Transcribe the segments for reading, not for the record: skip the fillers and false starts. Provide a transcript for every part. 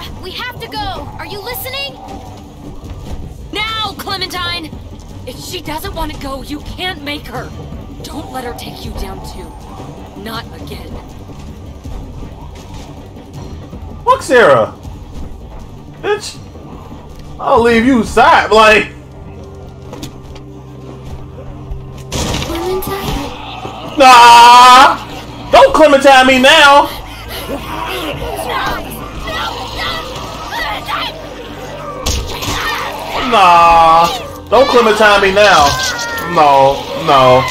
Sarah, we have to go! Are you listening? Now, Clementine! If she doesn't want to go, you can't make her. Don't let her take you down, too. Not again. Fuck Sarah! Bitch! I'll leave you sad, like... Clementine? Nah! Don't Clementine me now! Nah, don't Clementine me now. No, no.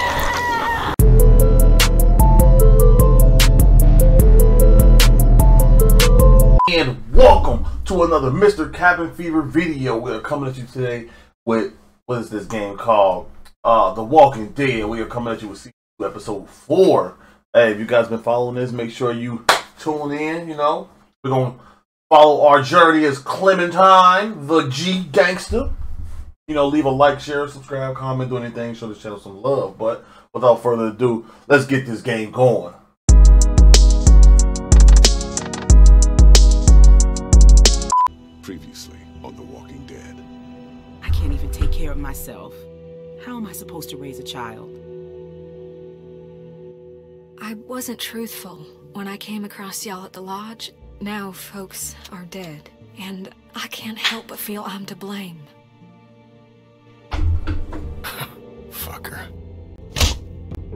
And welcome to another Mr. Cabin Fever video. We are coming at you today with, what is this game called? The Walking Dead. We are coming at you with season 2, episode 4. Hey, if you guys been following this, make sure you tune in, you know. We're going to follow our journey as Clementine, the G Gangster. You know, leave a like, share, subscribe, comment, do anything, show the channel some love. But without further ado, let's get this game going. Previously on The Walking Dead. I can't even take care of myself. How am I supposed to raise a child? I wasn't truthful when I came across y'all at the lodge. Now folks are dead, and I can't help but feel I'm to blame. Fucker.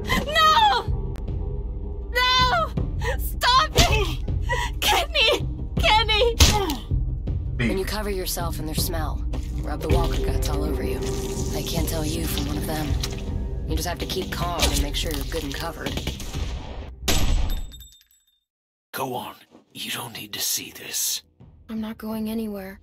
No! No! Stop me! Kenny! Kenny! When you cover yourself in their smell, rub the walker guts all over you. They can't tell you from one of them. You just have to keep calm and make sure you're good and covered. Go on. You don't need to see this. I'm not going anywhere.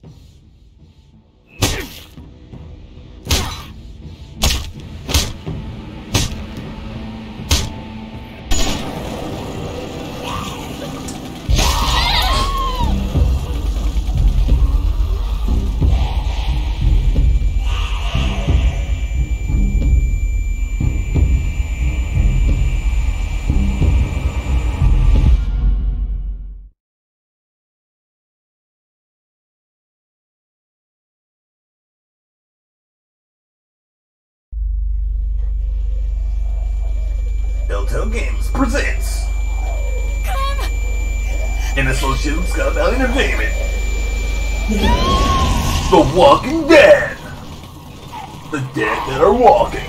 Telltale Games presents Come. In association with Scott Valley Entertainment, The Walking Dead. The dead that are walking,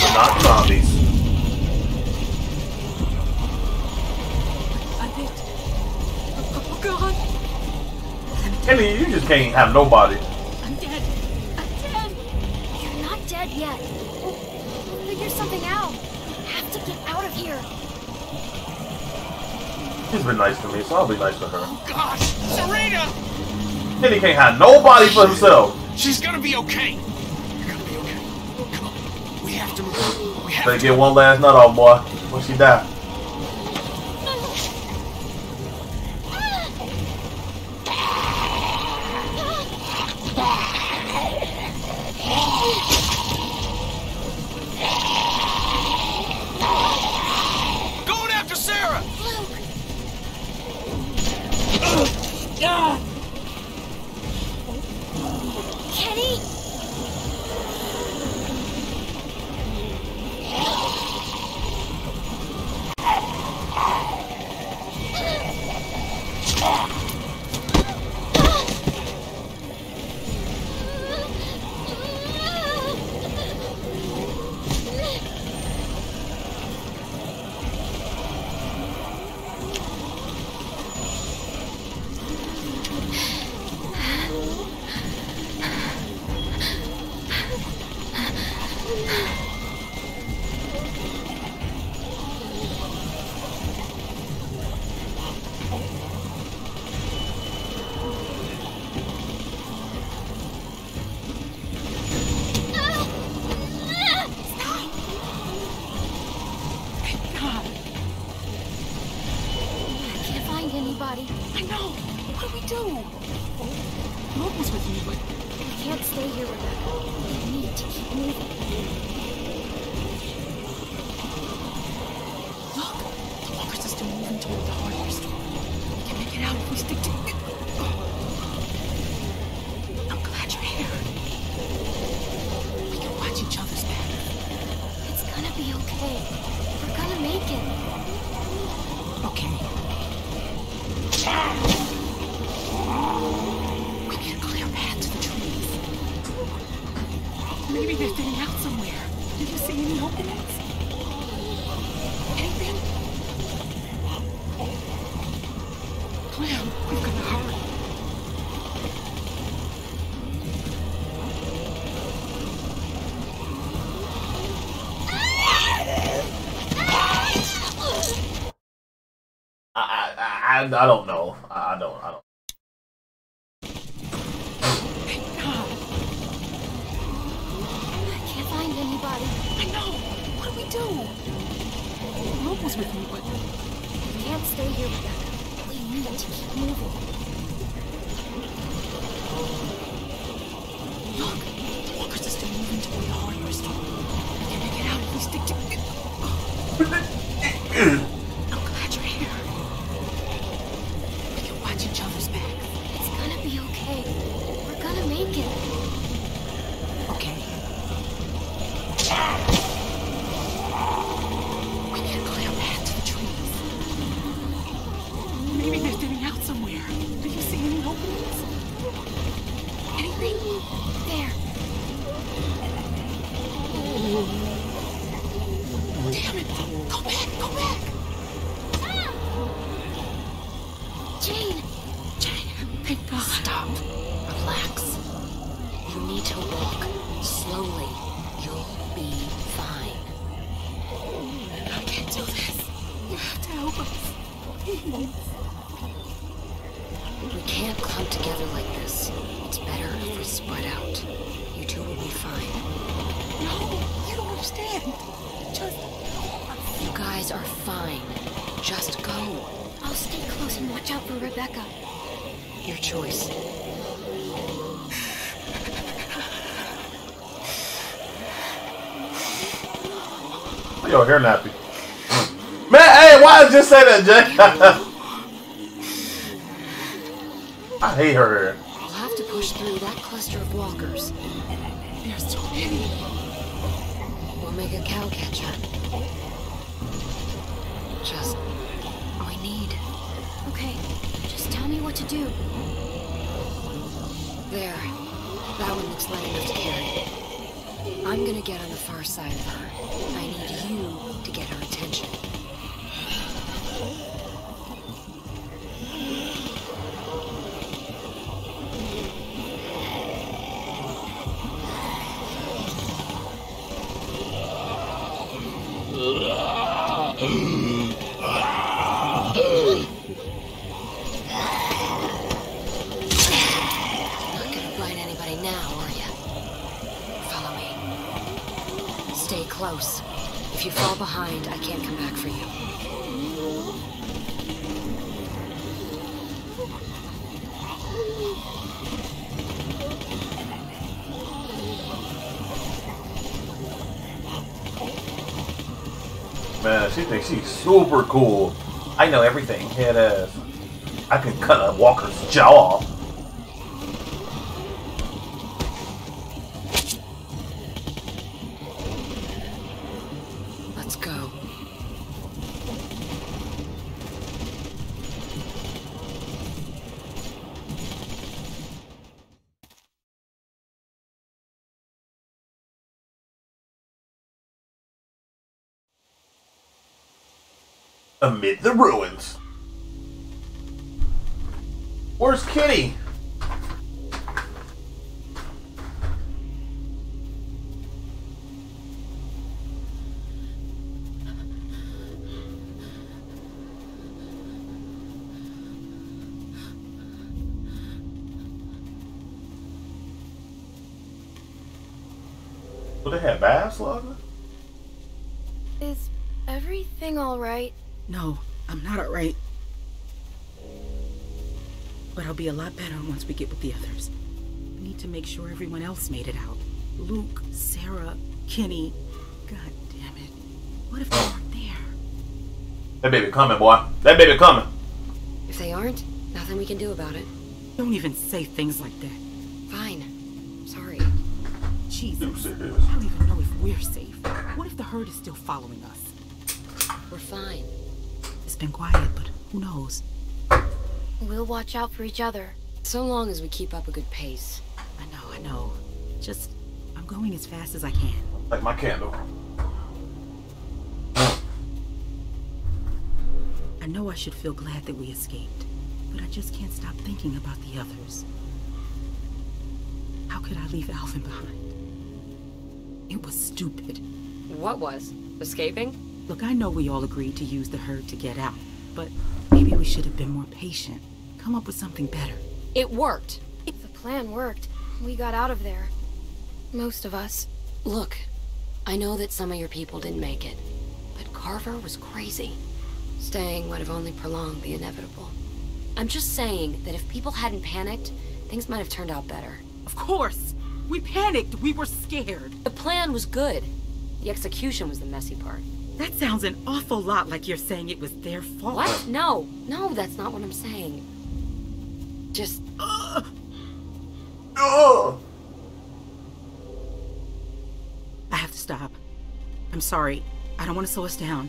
but not zombies. I did. Oh God! Ellie, you just can't have nobody. I'm dead. I'm dead. You're not dead yet. We'll figure something out. To get out of here. She's been nice to me, so I'll be nice to her. Oh gosh, Serena! Then he can't have nobody for himself. She's gonna be okay. You're gonna be okay. Come on. We have to move. We have to get one last nut off, boy. When she died. Look, the walker system moving toward the hardware store. We can make it out if we stick to it. I don't know. I don't. Thank God. I can't find anybody. I know. What do we do? Rope was with me, but we can't stay here, Rebecca. We need to keep moving. Look, the walkers are still moving toward the hardware store. We gotta get out if we stick together. Yo, hair nappy. Man, hey, why did you say that, Jay? I hate her. We'll have to push through that cluster of walkers. There's so many. We'll make a cow catcher. Just what we need. Okay, just tell me what to do. There. That one looks light enough to carry. I'm gonna get on the far side of her. I need you to get her attention. Close. If you fall behind, I can't come back for you. Man, she thinks she's super cool. I know everything. Head ass. I can cut a walker's jaw off. Amid the ruins. Where's Kitty? Would they have baths, Laura? Is everything all right? No, I'm not alright. But I'll be a lot better once we get with the others. We need to make sure everyone else made it out. Luke, Sarah, Kenny. God damn it. What if they weren't there? That baby coming, boy. That baby coming. If they aren't, nothing we can do about it. Don't even say things like that. Fine. Sorry. Jesus. I don't even know if we're safe. What if the herd is still following us? We're fine. It's been quiet, but who knows? We'll watch out for each other. So long as we keep up a good pace. I know. Just, I'm going as fast as I can. Like my candle. I know I should feel glad that we escaped. But I just can't stop thinking about the others. How could I leave Alvin behind? It was stupid. What was? Escaping? Look, I know we all agreed to use the herd to get out, but maybe we should have been more patient. Come up with something better. It worked. The plan worked. We got out of there. Most of us. Look, I know that some of your people didn't make it, but Carver was crazy. Staying would have only prolonged the inevitable. I'm just saying that if people hadn't panicked, things might have turned out better. Of course! We panicked! We were scared! The plan was good. The execution was the messy part. That sounds an awful lot like you're saying it was their fault. What? No! No, that's not what I'm saying. Just... I have to stop. I'm sorry. I don't want to slow us down.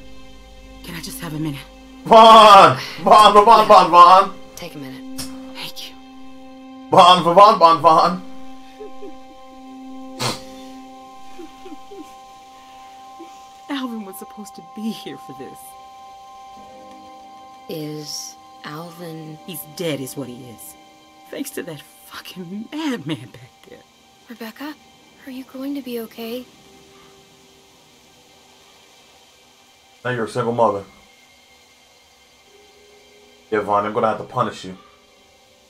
Can I just have a minute? Vaughn! Take a minute. Thank you. Vaughn. Alvin was supposed to be here for this. Is Alvin... He's dead is what he is. Thanks to that fucking madman back there. Rebecca, are you going to be okay? Now you're a single mother. Yeah, Vaughn, I'm gonna have to punish you.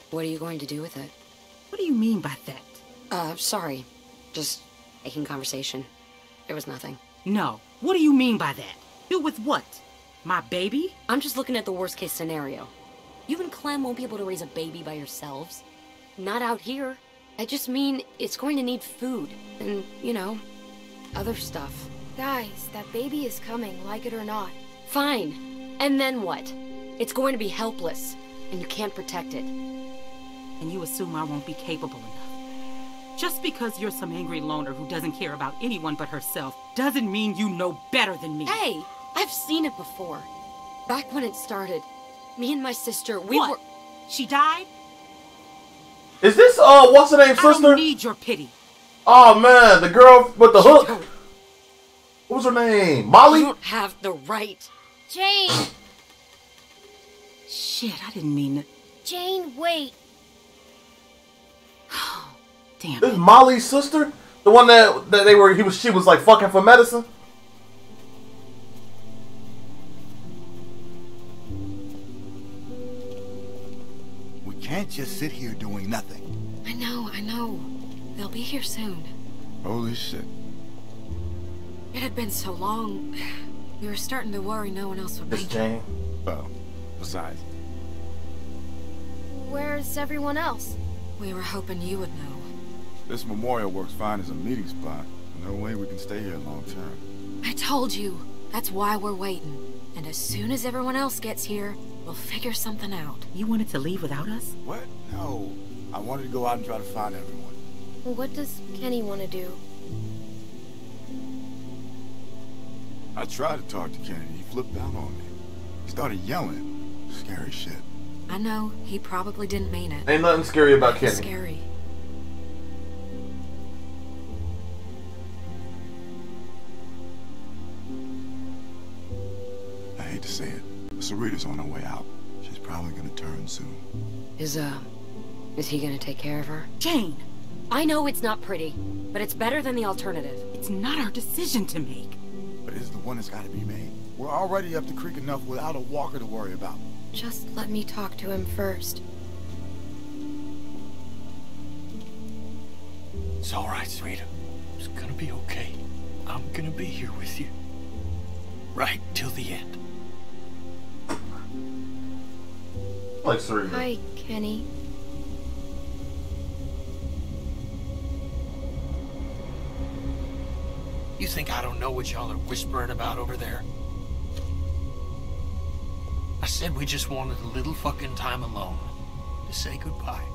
What are you going to do with it? What do you mean by that? Sorry. Just making conversation. There was nothing. No. What do you mean by that? Do with what? My baby? I'm just looking at the worst case scenario. You and Clem won't be able to raise a baby by yourselves. Not out here. I just mean it's going to need food and, you know, other stuff. Guys, that baby is coming, like it or not. Fine. And then what? It's going to be helpless, and you can't protect it. And you assume I won't be capable enough. Just because you're some angry loner who doesn't care about anyone but herself doesn't mean you know better than me. Hey, I've seen it before. Back when it started, me and my sister, we were... She died? Is this, what's her name, sister? I don't need your pity. Oh, man, the girl with the hook. What was her name? Molly? You don't have the right. Jane! Shit, I didn't mean it. Jane, wait. Oh, damn. This is Molly's sister? The one that they were, she was like fucking for medicine? We can't just sit here doing nothing. I know. They'll be here soon. Holy shit. It had been so long. We were starting to worry no one else would make it. Oh, besides. Where's everyone else? We were hoping you would know. This memorial works fine as a meeting spot. No way we can stay here long term. I told you. That's why we're waiting. And as soon as everyone else gets here, we'll figure something out. You wanted to leave without us? What? No. I wanted to go out and try to find everyone. Well, what does Kenny want to do? I tried to talk to Kenny, he flipped out on me. He started yelling. Scary shit. I know, he probably didn't mean it. Ain't nothing scary about Kenny. Scary. I hate to say it, Sarita's on her way out. She's probably gonna turn soon. Is he gonna take care of her? Jane! I know it's not pretty, but it's better than the alternative. It's not our decision to make. But it's the one that's got to be made. We're already up the creek enough without a walker to worry about. Just let me talk to him first. It's all right, Sarita. It's gonna be okay. I'm gonna be here with you. Right till the end. Like Sarita. Hi, Kenny. You think I don't know what y'all are whispering about over there? I said we just wanted a little fucking time alone to say goodbye.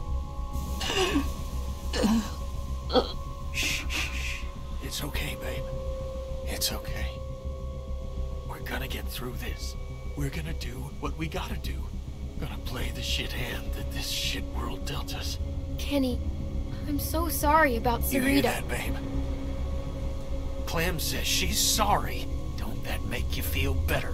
Shh. It's okay, babe. It's okay. We're gonna get through this. We're gonna do what we gotta do. Gonna play the shit hand that this shit world dealt us. Kenny, I'm so sorry about Sarita. You hear that, babe? Clem says she's sorry. Don't that make you feel better?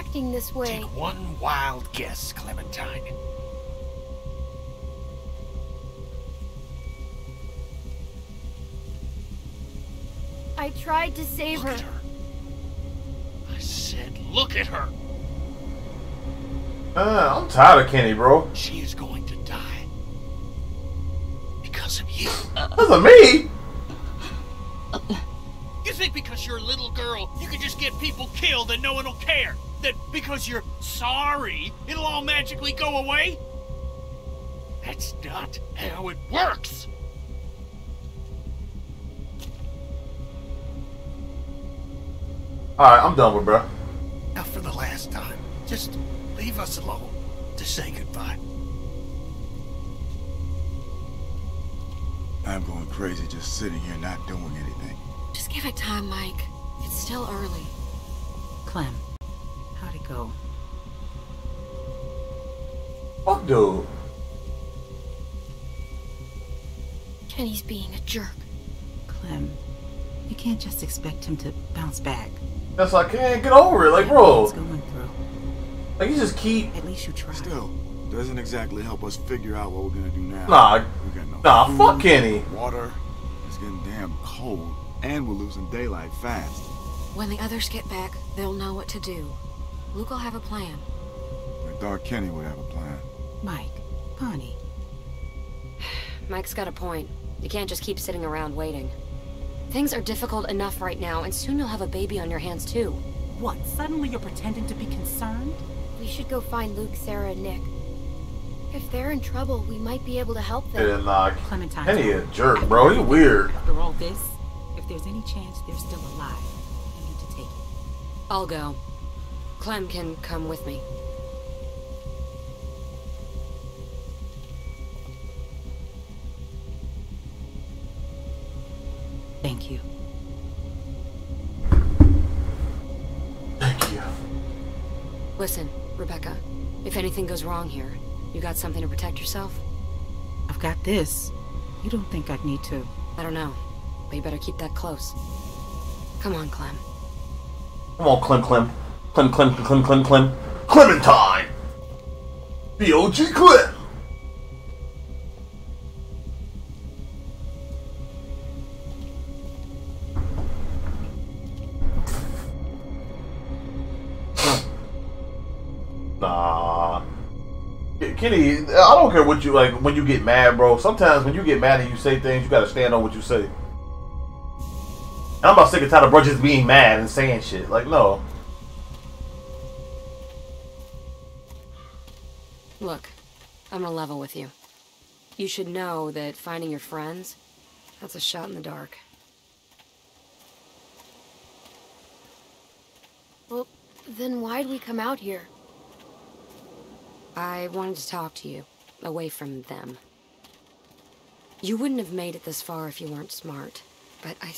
acting this way. Take one wild guess, Clementine. I tried to save her. Look at her. I said, look at her. I'm tired of Kenny, bro. She is going to die because of you. Because of me? You think because you're a little girl, you can just get people killed and no one will care? That because you're sorry, it'll all magically go away? That's not how it works. All right, I'm done with bro. Now for the last time, just leave us alone to say goodbye. I'm going crazy just sitting here not doing anything. Just give it time, Mike. It's still early. Clem, how'd it go? Fuck, dude. Kenny's being a jerk. Clem, you can't just expect him to bounce back. That's like, I can't get over it. Like, bro. What's going through? Like, you just keep... At least you try. Still, doesn't exactly help us figure out what we're gonna do now. Nah, fuck Kenny. Water is getting damn cold, and we're losing daylight fast. When the others get back, they'll know what to do. Luke will have a plan. I thought Kenny would have a plan. Mike, Bonnie. Mike's got a point. You can't just keep sitting around waiting. Things are difficult enough right now, and soon you'll have a baby on your hands, too. What, suddenly you're pretending to be concerned? We should go find Luke, Sarah, and Nick. If they're in trouble, we might be able to help them. And, Clementine, Kenny a jerk, bro. He's weird. After all this, if there's any chance they're still alive, you need to take it. I'll go. Clem can come with me. Thank you. Thank you. Listen. Rebecca, if anything goes wrong here, you got something to protect yourself? I've got this. You don't think I'd need to... I don't know, but you better keep that close. Come on, Clem. Come on, Clem. Clem. Clementine! The OG Clem! Kenny, I don't care what you like when you get mad, bro. Sometimes when you get mad and you say things, you gotta stand on what you say. And I'm about sick and tired of bro just being mad and saying shit. Like, no. Look, I'm gonna level with you. You should know that finding your friends, that's a shot in the dark. Well, then why'd we come out here? I wanted to talk to you, away from them. You wouldn't have made it this far if you weren't smart, but I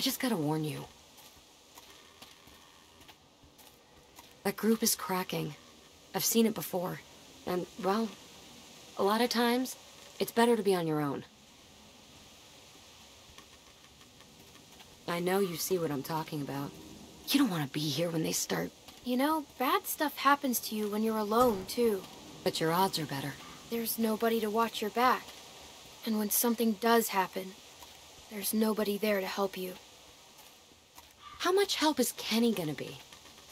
just gotta warn you. That group is cracking. I've seen it before, and, well, a lot of times, it's better to be on your own. I know you see what I'm talking about. You don't want to be here when they start... You know, bad stuff happens to you when you're alone, too. But your odds are better. There's nobody to watch your back. And when something does happen, there's nobody there to help you. How much help is Kenny gonna be?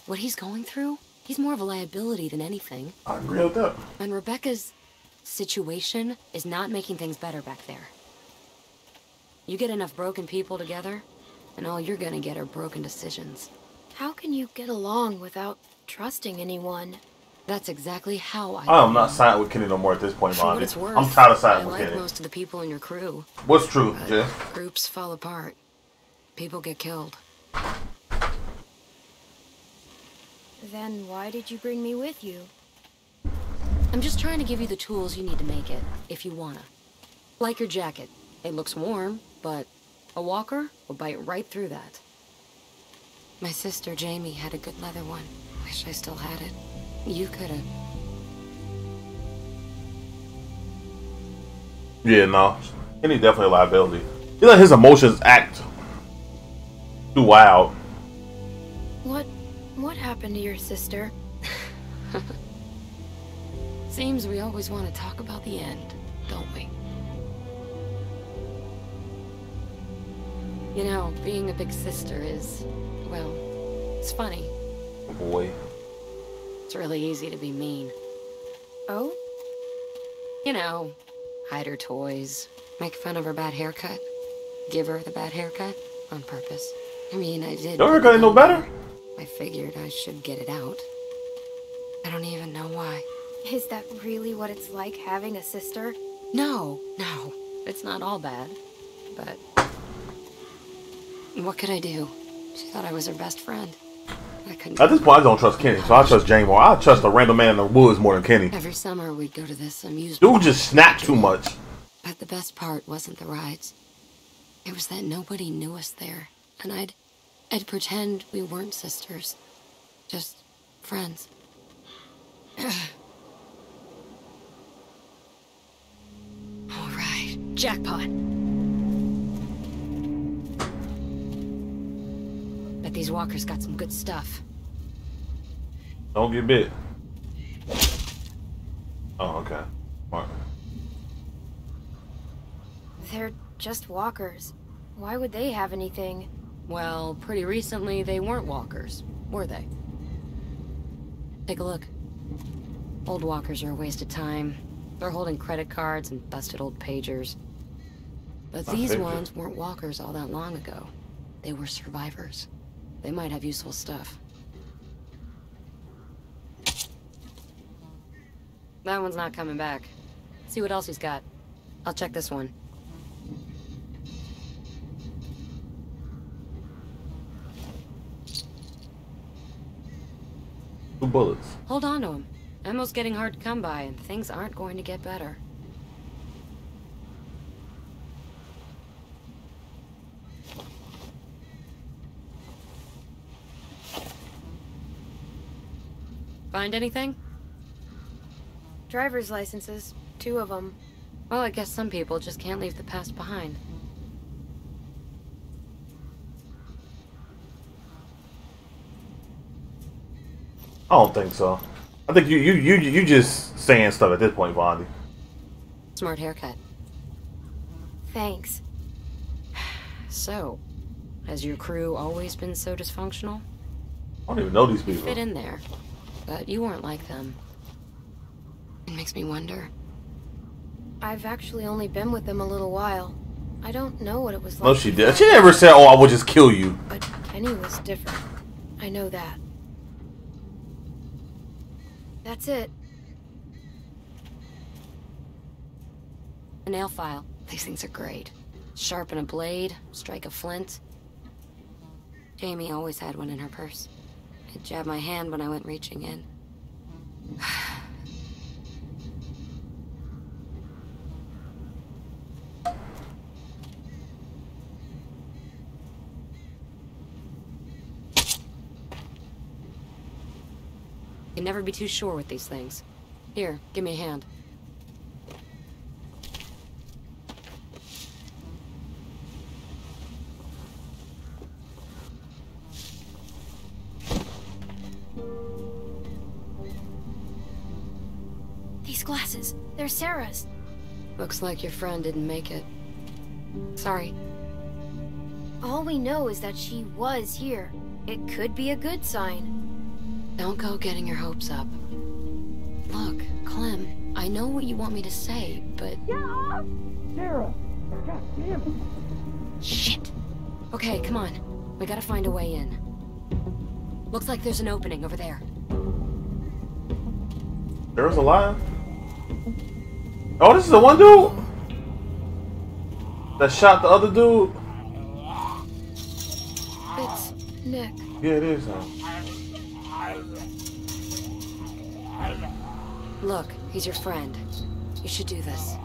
What he's going through, he's more of a liability than anything. I agree with that. And Rebecca's situation is not making things better back there. You get enough broken people together, and all you're gonna get are broken decisions. How can you get along without trusting anyone? That's exactly how I am not siding with Kenny no more at this point, Bonnie. I'm tired of siding with Kenny. Most of the people in your crew. What's true, Jeff? Groups fall apart. People get killed. Then why did you bring me with you? I'm just trying to give you the tools you need to make it, if you wanna. Like your jacket. It looks warm, but a walker will bite right through that. My sister, Jamie, had a good leather one. Wish I still had it. You could've. Yeah, no. Kenny's definitely a liability. He let his emotions act too wild. What What happened to your sister? Seems we always want to talk about the end, don't we? You know, being a big sister is, well, it's funny. Oh boy. It's really easy to be mean. Oh? You know, hide her toys, make fun of her bad haircut, give her the bad haircut on purpose. I mean, I did. Your haircut ain't no better. I figured I should get it out. I don't even know why. Is that really what it's like having a sister? No, no. It's not all bad. But what could I do? She thought I was her best friend. I couldn't. At this point, I don't trust Kenny, so I trust Jane more. I trust a random man in the woods more than Kenny. Every summer, we'd go to this amusement. Dude just snapped too much. But the best part wasn't the rides. It was that nobody knew us there. And I'd pretend we weren't sisters. Just friends. All right. Jackpot. Bet these walkers got some good stuff. Don't get bit. Oh, okay. Mark. They're just walkers. Why would they have anything? Well, pretty recently they weren't walkers, were they? Take a look. Old walkers are a waste of time. They're holding credit cards and busted old pagers. But these ones weren't walkers all that long ago. They were survivors. They might have useful stuff. That one's not coming back. See what else he's got. I'll check this one. Bullets. Hold on to him. Ammo's getting hard to come by, and things aren't going to get better. Find anything? Driver's licenses, 2 of them. Well, I guess some people just can't leave the past behind. I don't think so. I think you just saying stuff at this point, Vondi. Smart haircut. Thanks. So, has your crew always been so dysfunctional? I don't even know these people. You fit in there, but you weren't like them. It makes me wonder. I've actually only been with them a little while. I don't know what it was like. No, she did. She never said, "Oh, I would just kill you." But Kenny was different. I know that. That's it. A nail file. These things are great. Sharpen a blade, strike a flint. Jamie always had one in her purse. I'd jab my hand when I went reaching in. Can never be too sure with these things. Here, give me a hand. These glasses, they're Sarah's. Looks like your friend didn't make it. Sorry. All we know is that she was here. It could be a good sign. Don't go getting your hopes up. Look, Clem, I know what you want me to say, but... Yeah. Sarah! God damn it! Shit! Okay, come on. We gotta find a way in. Looks like there's an opening over there. Sarah's alive? Oh, this is the one dude? That shot the other dude? It's Nick. Yeah, it is, huh? Look, he's your friend. You should do this.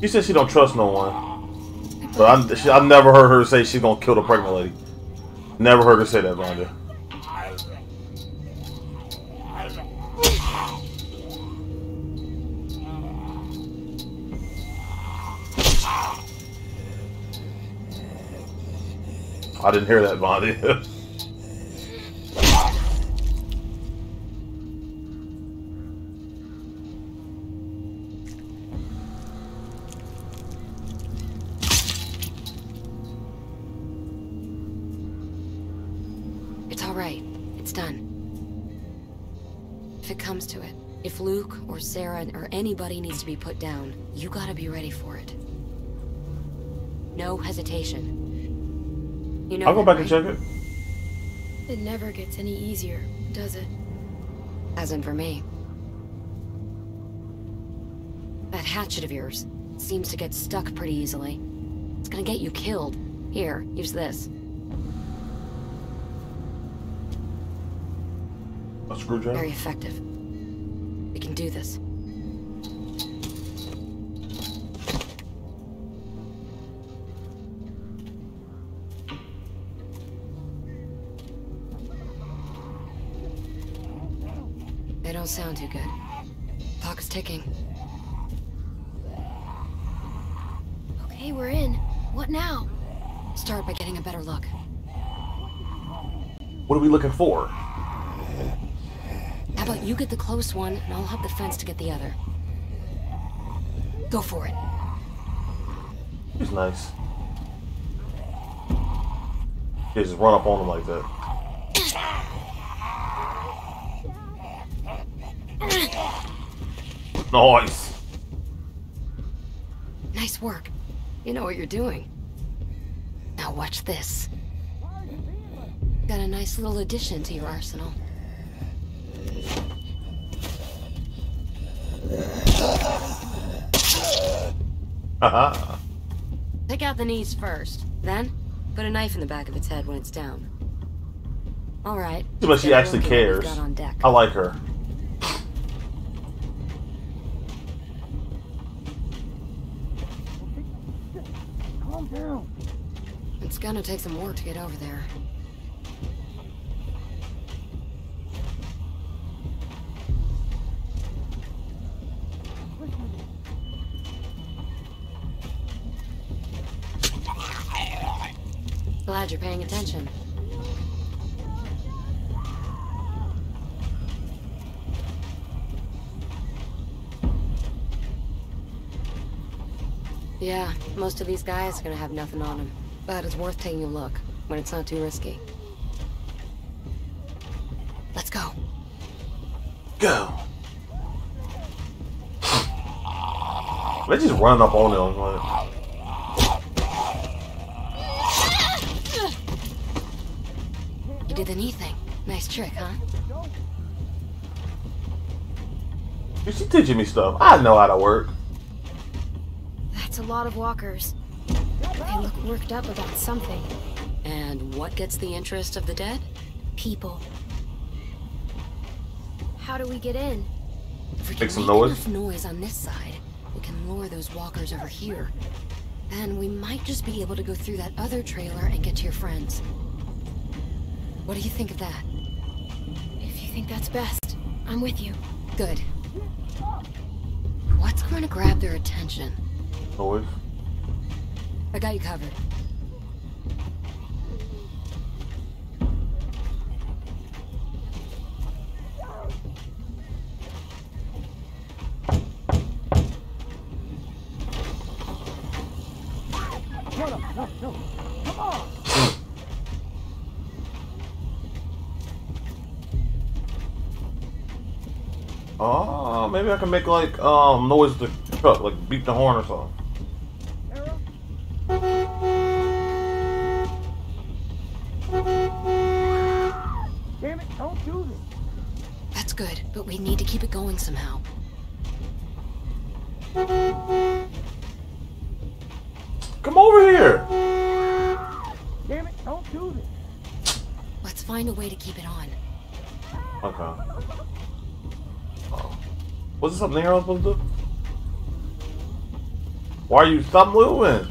You said she don't trust no one. But I've never heard her say she's gonna kill the pregnant lady. Never heard her say that, Vonda. I didn't hear that, Bondi. It's all right. It's done. If it comes to it, if Luke or Sarah or anybody needs to be put down, you gotta be ready for it. No hesitation. You know, I'll go back and check it. It never gets any easier, does it? Hasn't for me. That hatchet of yours seems to get stuck pretty easily. It's gonna get you killed. Here, use this. A screwdriver? Very effective. We can do this. Sound too good. Clock is ticking. Okay, we're in. What now? Start by getting a better look. What are we looking for? How about you get the close one, and I'll hop the fence to get the other. Go for it. He's nice. They just run up on him like that. Nice. Nice work. You know what you're doing. Now watch this. Got a nice little addition to your arsenal. Uh-huh. Take out the knees first, then put a knife in the back of its head when it's down. All right. But she actually cares. I like her. It's gonna take some work to get over there. Glad you're paying attention. Yeah, most of these guys are gonna have nothing on them. But it's worth taking a look when it's not too risky. Let's go. Go. They just run up on them. Like... You did the knee thing. Nice trick, huh? She's teaching me stuff. I know how to work. That's a lot of walkers. They look worked up about something. And what gets the interest of the dead? People. How do we get in? If we can make enough noise on this side, we can lure those walkers over here. Then we might just be able to go through that other trailer and get to your friends. What do you think of that? If you think that's best, I'm with you. Good. What's going to grab their attention? Noise. I got you covered. No. Come on. Oh, maybe I can make like noise to the truck, like beep the horn or something. Good, but we need to keep it going somehow. Come over here! Damn it, don't do this. Let's find a way to keep it on. Okay. Oh. Was it something I was supposed to do? Why are you stop moving?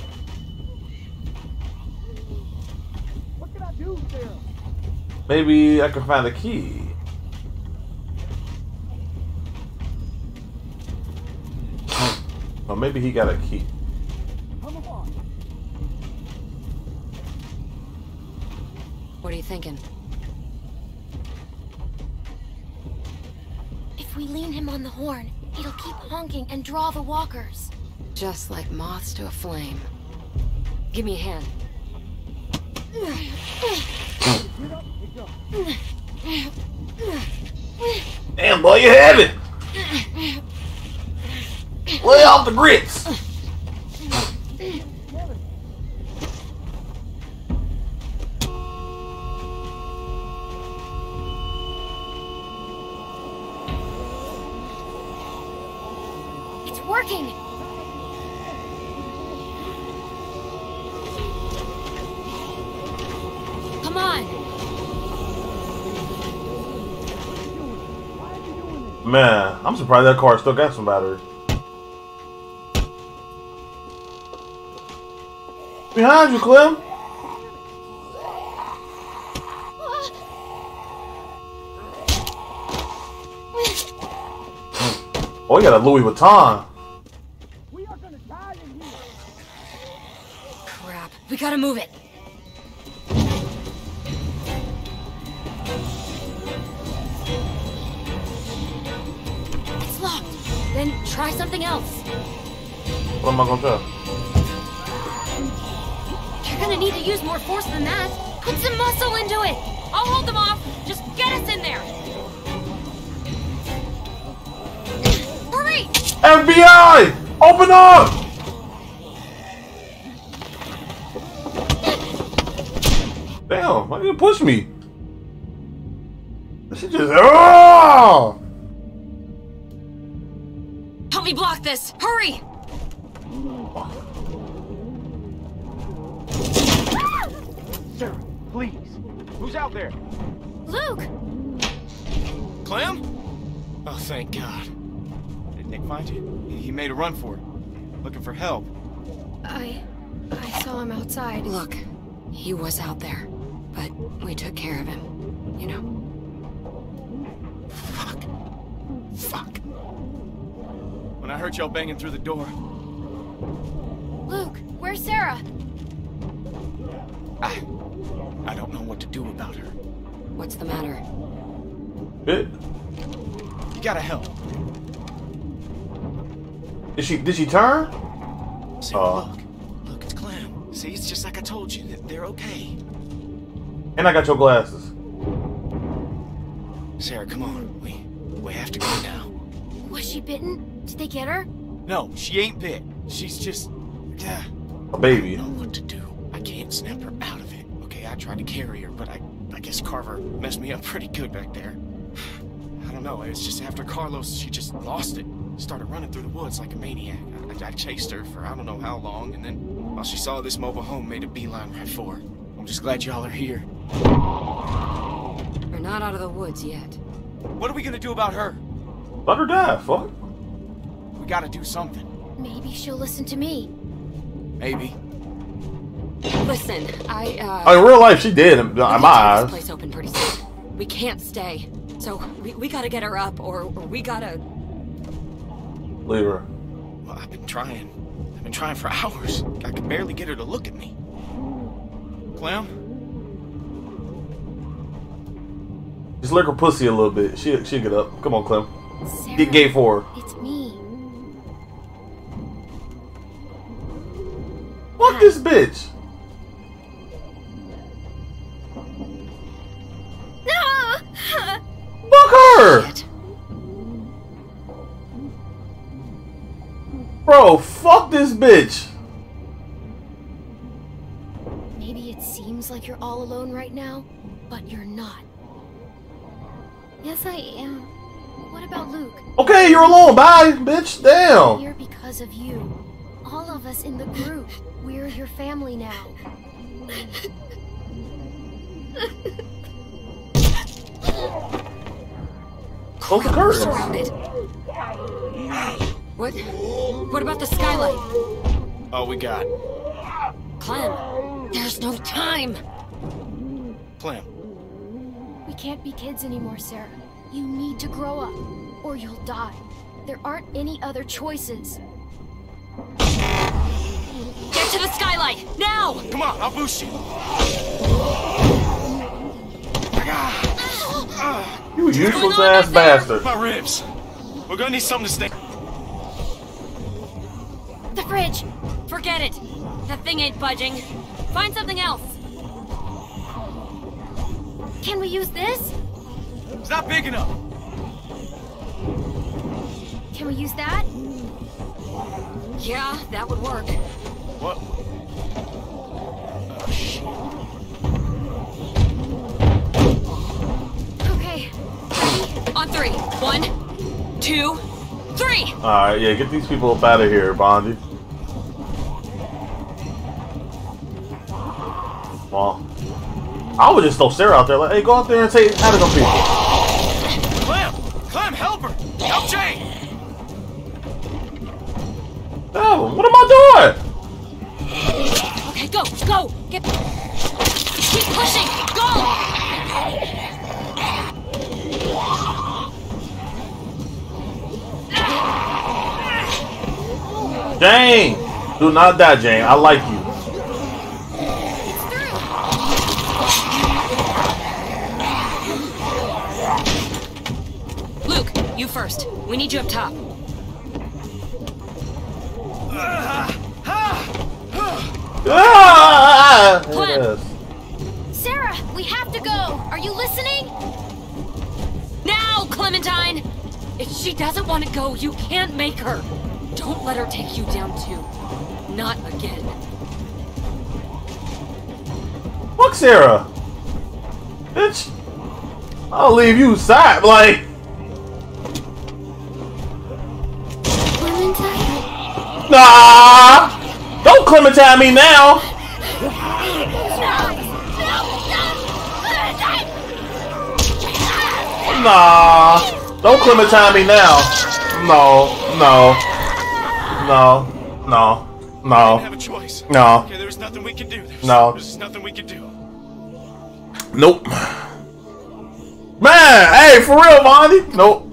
What can I do, Sarah? Maybe I can find a key. Or maybe he got a key. Come on. What are you thinking? If we lean him on the horn, it'll keep honking and draw the walkers. Just like moths to a flame. Give me a hand. Damn, boy, you heavy! Way off the grits! It's working! Come on! Man, I'm surprised that car still got some battery. Behind you, Clem! Oh, you got a Louis Vuitton. We are gonna die in here. Crap, we gotta move it. It's locked. Then try something else. What am I gonna do? You're gonna need to use more force than that. Put some muscle into it. I'll hold them off. Just get us in there. FBI! Open up! Damn, why did you push me? This is just... Oh! Help me block this! Hurry! Sarah, please. Who's out there? Luke! Clem? Oh, thank God. Nick find you? He made a run for it. Looking for help. I saw him outside. Look, he was out there, but we took care of him, you know. Fuck. Fuck. When I heard y'all banging through the door. Luke, where's Sarah? I don't know what to do about her. What's the matter? You gotta help. Did she turn? Sarah, look, it's Clem. See, it's just like I told you, that they're okay. And I got your glasses. Sarah, come on. We have to go now. Was she bitten? Did they get her? No, she ain't bit. She's just a baby. I don't know what to do. I can't snap her out of it. Okay, I tried to carry her, but I guess Carver messed me up pretty good back there. I don't know, it's just after Carlos, she just lost it. Started running through the woods like a maniac. I chased her for I don't know how long, and then while she saw this mobile home, made a beeline right for her. I'm just glad y'all are here. We're not out of the woods yet. What are we gonna do about her? Let her die, fuck. We gotta do something. Maybe she'll listen to me. Maybe. Listen, in real life, she did in my eyes. This place open pretty soon. We can't stay. So we gotta get her up, or we gotta... Leave her. Well, I've been trying for hours. I could barely get her to look at me. Clem? Just lick her pussy a little bit. She'll get up. Come on, Clem. Sarah, get gay for her. It's me. Fuck this bitch. No! Fuck her! Shit. Bro, fuck this bitch! Maybe it seems like you're all alone right now, but you're not. Yes, I am. What about Luke? Okay, you're alone. Bye, bitch. Damn. We're here because of you. All of us in the group. We're your family now. Close the curtains. What? What about the skylight? Oh, we got. Clem, there's no time. Clem. We can't be kids anymore, Sarah. You need to grow up, or you'll die. There aren't any other choices. Get to the skylight, now! Come on, I'll boost you. You useless ass bastard. My ribs. We're gonna need something to stay. The fridge. Forget it. That thing ain't budging. Find something else. Can we use this? It's not big enough. Can we use that? Yeah, that would work. What? Oh, shit. Okay. Ready? On three. 1, 2, 3. Alright, yeah, get these people up out of here, Bondi. Well, I would just throw Sarah out there like, hey, go out there and take out of them people. Clem, help her! Help Jay! Oh, what am I doing? Okay, go, go! Keep pushing! Go! Dang! Do not die, Jane. I like you. First, we need you up top. Sarah, we have to go. Are you listening? Now, Clementine! If she doesn't want to go, you can't make her. Don't let her take you down too. Not again. Look, Sarah! Bitch! I'll leave you side, like... Nah! Don't Clementine me now! Nah! Don't Clementine me now! No, no, no, no, no. Have a choice. No. Okay, there's nothing we can do. No. There's nothing we can do. Nope. Man, hey, for real, Bondi? Nope.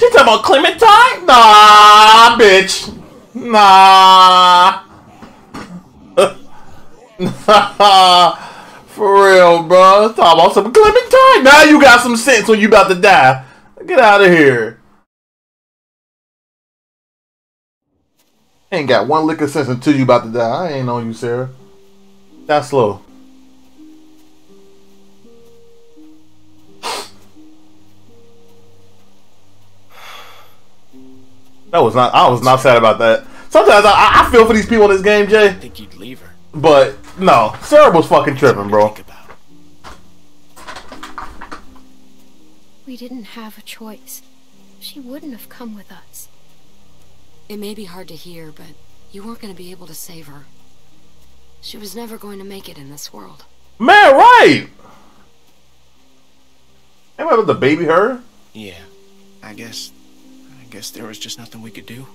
She talking about Clementine? Nah, bitch. Nah. For real, bro. Talk about some Clementine. Now you got some sense when you about to die. Get out of here. Ain't got one lick of sense until you about to die. I ain't on you, Sarah. That's slow. That was not. I was not sad about that. Sometimes I feel for these people in this game, Jay. I think you'd leave her. But no, Sarah was fucking tripping, bro. We didn't have a choice. She wouldn't have come with us. It may be hard to hear, but you weren't going to be able to save her. She was never going to make it in this world. Man, right? Am I able to baby her? Yeah, I guess. I guess there was just nothing we could do.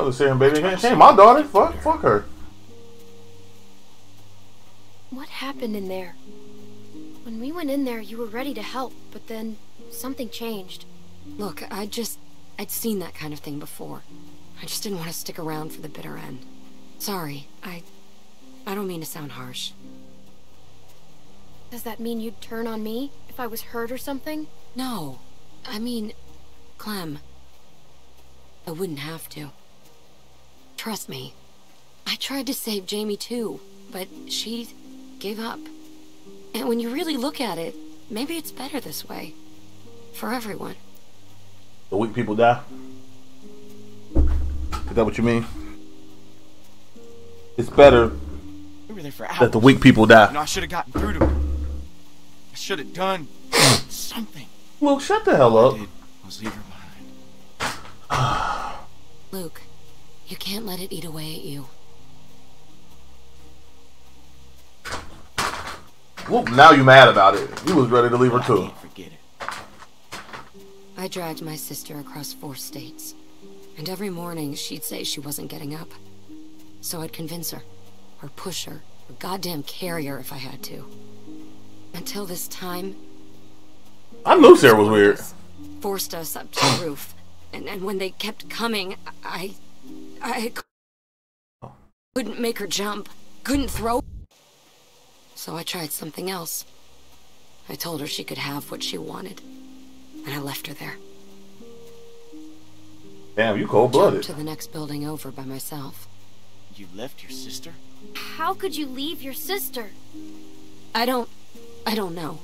Oh, Sarah, baby, hey, my daughter, fuck her. What happened in there? When we went in there, you were ready to help, but then something changed. Look, I'd seen that kind of thing before. I just didn't want to stick around for the bitter end. Sorry, I don't mean to sound harsh. Does that mean you'd turn on me if I was hurt or something? No, I mean, Clem. I wouldn't have to. Trust me. I tried to save Jamie too, but she gave up. And when you really look at it, maybe it's better this way. For everyone. The weak people die? Is that what you mean? It's better that the weak people die. No, I should have gotten through to her. I should have done something. Well, shut the hell up. Luke, you can't let it eat away at you. Well, now you mad about it. You was ready to leave her too. Forget it. I dragged my sister across 4 states, and every morning she'd say she wasn't getting up. So I'd convince her, or push her, or goddamn carry her if I had to. Until this time, I knew Sarah was weird. Forced us up to the roof. And when they kept coming, I couldn't make her jump, couldn't throw. So I tried something else. I told her she could have what she wanted. and I left her there. Damn, you cold-blooded. I jumped to the next building over by myself. You left your sister? How could you leave your sister? I don't know.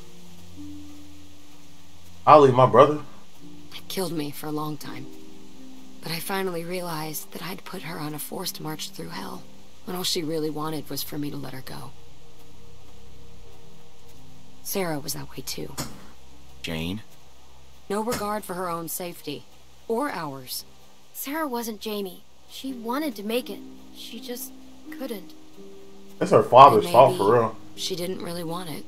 I'll leave my brother. It killed me for a long time. But I finally realized that I'd put her on a forced march through hell when all she really wanted was for me to let her go. Sarah was that way too. Jane? No regard for her own safety. Or ours. Sarah wasn't Jamie. She wanted to make it. She just couldn't. That's her father's fault for real. She didn't really want it.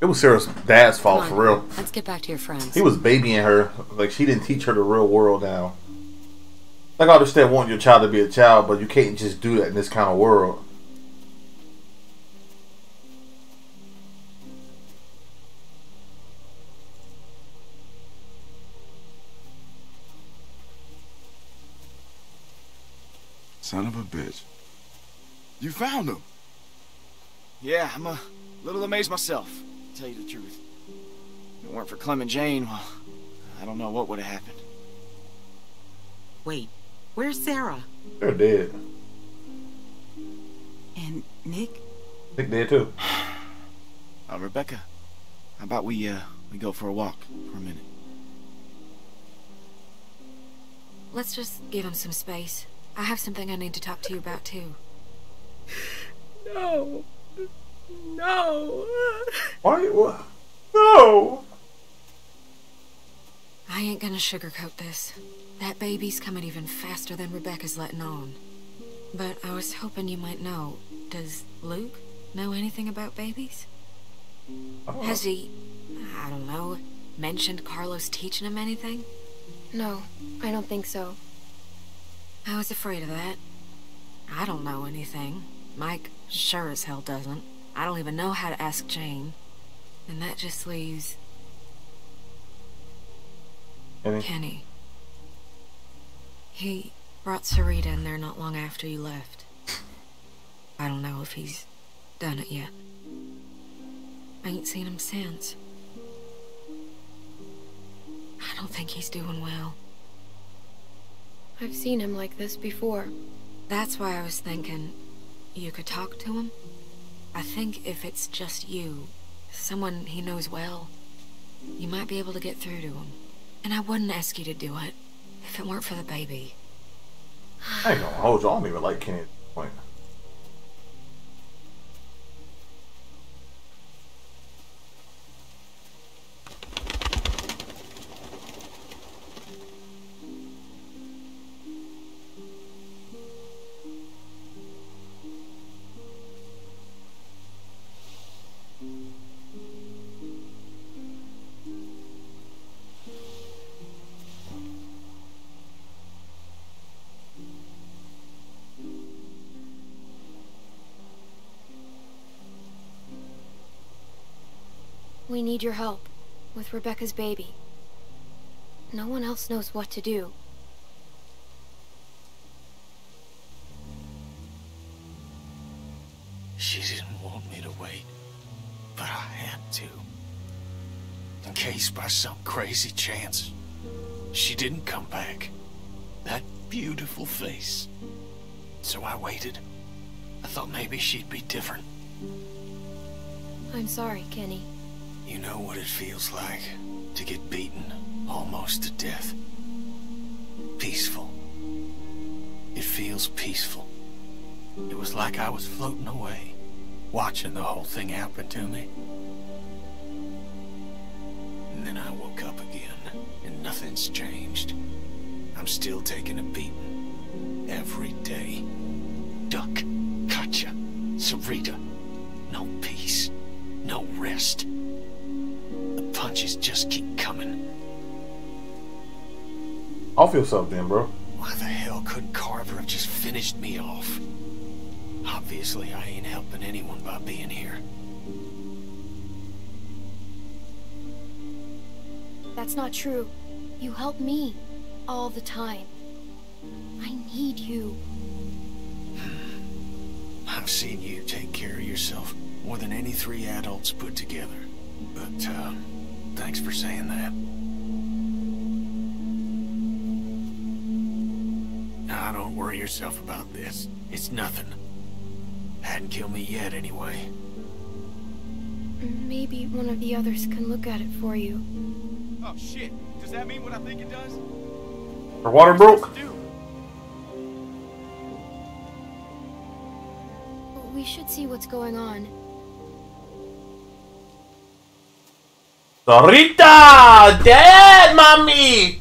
It was Sarah's dad's fault for real. Let's get back to your friends. He was babying her. Like, she didn't teach her the real world now. Like, I understand wanting your child to be a child, but you can't just do that in this kind of world. Son of a bitch. You found him. Yeah, I'm a little amazed myself, to tell you the truth. If it weren't for Clem and Jane, well, I don't know what would have happened. Wait, where's Sarah? They're dead. And Nick? Nick dead too. Rebecca, how about we go for a walk for a minute? Let's just give him some space. I have something I need to talk to you about too. No. No. Why? No. I ain't gonna sugarcoat this. That baby's coming even faster than Rebecca's letting on. But I was hoping you might know. Does Luke know anything about babies? Oh. Has he, I don't know, mentioned Carlos teaching him anything? No, I don't think so. I was afraid of that. I don't know anything. Mike sure as hell doesn't. I don't even know how to ask Jane. And that just leaves... Kenny. He brought Sarita in there not long after you left. I don't know if he's done it yet. I ain't seen him since. I don't think he's doing well. I've seen him like this before. That's why I was thinking you could talk to him. I think if it's just you, someone he knows well, you might be able to get through to him. And I wouldn't ask you to do it if it weren't for the baby. I ain't gonna hold you. I don't even like Kenny at this point. We need your help with Rebecca's baby. No one else knows what to do. She didn't want me to wait, but I had to. In case by some crazy chance, she didn't come back. That beautiful face. So I waited. I thought maybe she'd be different. I'm sorry, Kenny. You know what it feels like to get beaten almost to death. Peaceful. It feels peaceful. It was like I was floating away, watching the whole thing happen to me. And then I woke up again, and nothing's changed. I'm still taking a beating. Every day. Duck, Katya, Sarita. No peace. No rest. Punches just keep coming. I'll feel something, bro. Why the hell couldn't Carver have just finished me off? Obviously, I ain't helping anyone by being here. That's not true. You help me all the time. I need you. I've seen you take care of yourself more than any three adults put together. But, thanks for saying that. Nah, don't worry yourself about this. It's nothing. Hadn't killed me yet, anyway. Maybe one of the others can look at it for you. Oh, shit. Does that mean what I think it does? Our water broke. We should see what's going on. Sarita! Dead, mommy!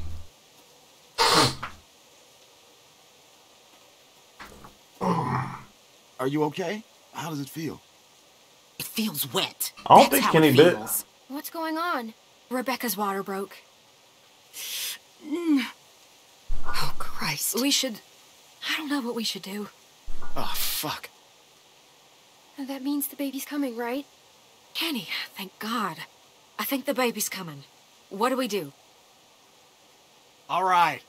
Are you okay? How does it feel? It feels wet. I don't think any bit. What's going on? Rebecca's water broke. Oh, Christ. We should... I don't know what we should do. Oh, fuck. That means the baby's coming, right? Kenny, thank God. I think the baby's coming. What do we do? All right.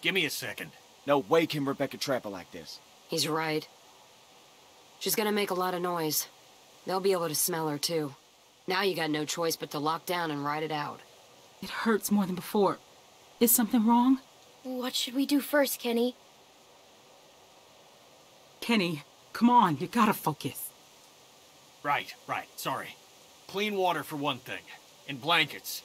Give me a second. No way can Rebecca trap her like this. He's right. She's gonna make a lot of noise. They'll be able to smell her, too. Now you got no choice but to lock down and ride it out. It hurts more than before. Is something wrong? What should we do first, Kenny? Kenny, come on. You gotta focus. Right. Sorry. Clean water for one thing. And blankets.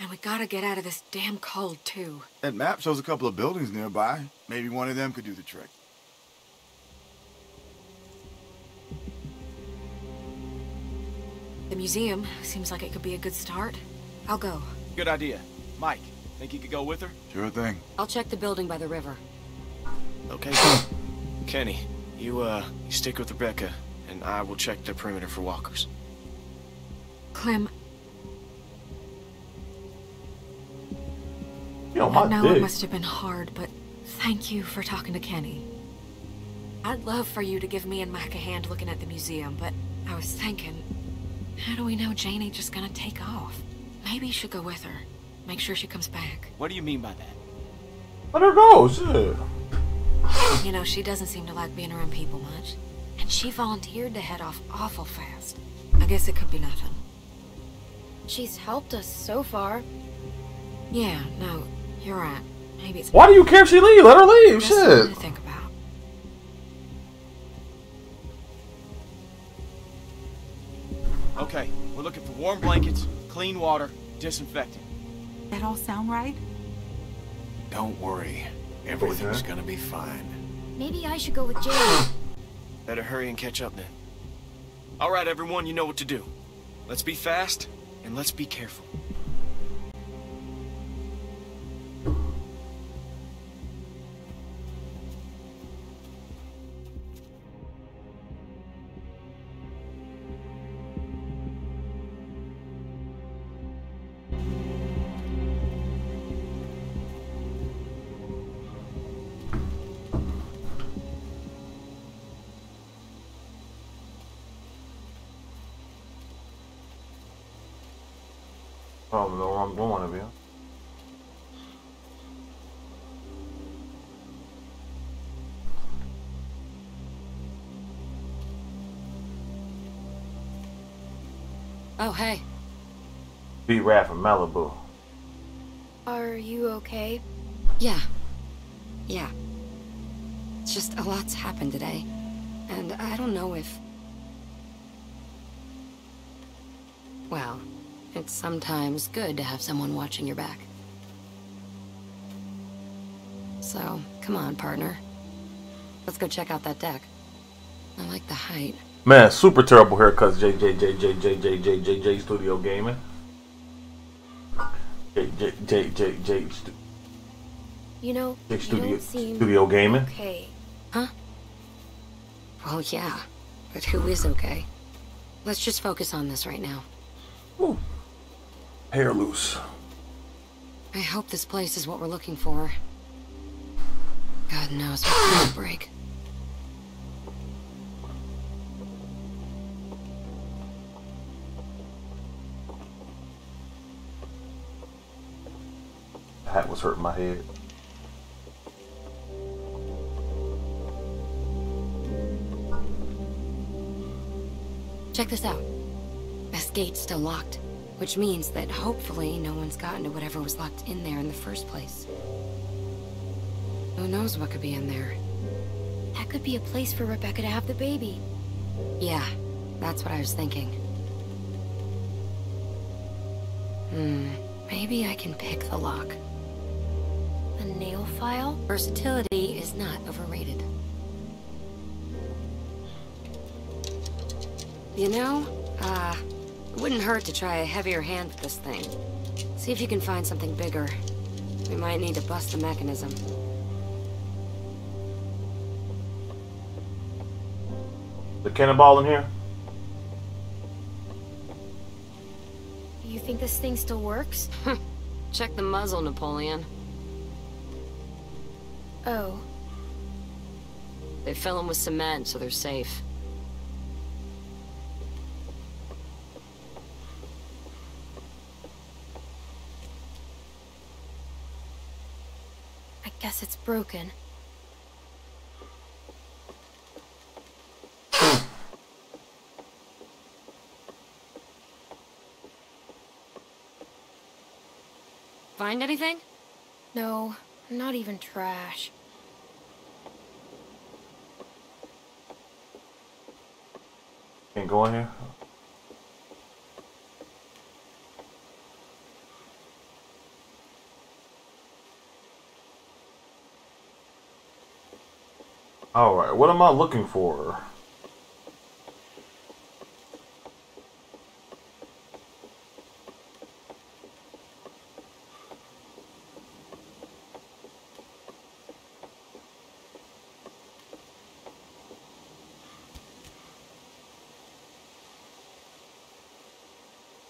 And we gotta get out of this damn cold, too. That map shows a couple of buildings nearby. Maybe one of them could do the trick. The museum seems like it could be a good start. I'll go. Good idea. Mike, think you could go with her? Sure thing. I'll check the building by the river. Okay. Kenny, you stick with Rebecca, and I will check the perimeter for walkers. Clem. It must have been hard, but thank you for talking to Kenny. I'd love for you to give me and Mike a hand looking at the museum, but I was thinking, how do we know Jane ain't just gonna take off? Maybe you should go with her. Make sure she comes back. What do you mean by that? Let her go, shit. You know, she doesn't seem to like being around people much. And she volunteered to head off awful fast. I guess it could be nothing. She's helped us so far. Yeah, no, you're right. Maybe it's... Why do you care if she leaves? Let her leave, shit. That's something to think about. Okay, we're looking for warm blankets, clean water, disinfectant. That all sound right? Don't worry. Everything's gonna be fine. Maybe I should go with Jane. Better hurry and catch up then. All right, everyone, you know what to do. Let's be fast, and let's be careful. Probably the wrong one of you. Oh, hey. B-Rad from Malibu. Are you okay? Yeah. It's just a lot's happened today. And I don't know if... Well... It's sometimes good to have someone watching your back. So, come on, partner. Let's go check out that deck. I like the height. Man, super terrible haircuts, JJ Studio Gaming. You know, Studio Gaming. Okay. Huh? Well, yeah. But who is okay? Let's just focus on this right now. Ooh. Hair loose. I hope this place is what we're looking for. God knows what's gonna break. That was hurting my head. Check this out. This gate's still locked, which means that hopefully no one's gotten to whatever was locked in there in the first place. Who knows what could be in there? That could be a place for Rebecca to have the baby. Yeah, that's what I was thinking. Maybe I can pick the lock. A nail file? Versatility is not overrated. You know, it wouldn't hurt to try a heavier hand with this thing. See if you can find something bigger. We might need to bust the mechanism. The cannonball in here? You think this thing still works? Check the muzzle, Napoleon. Oh. They fill them with cement, so they're safe. I guess it's broken. Find anything? No, not even trash. Can't go in here? Alright, what am I looking for?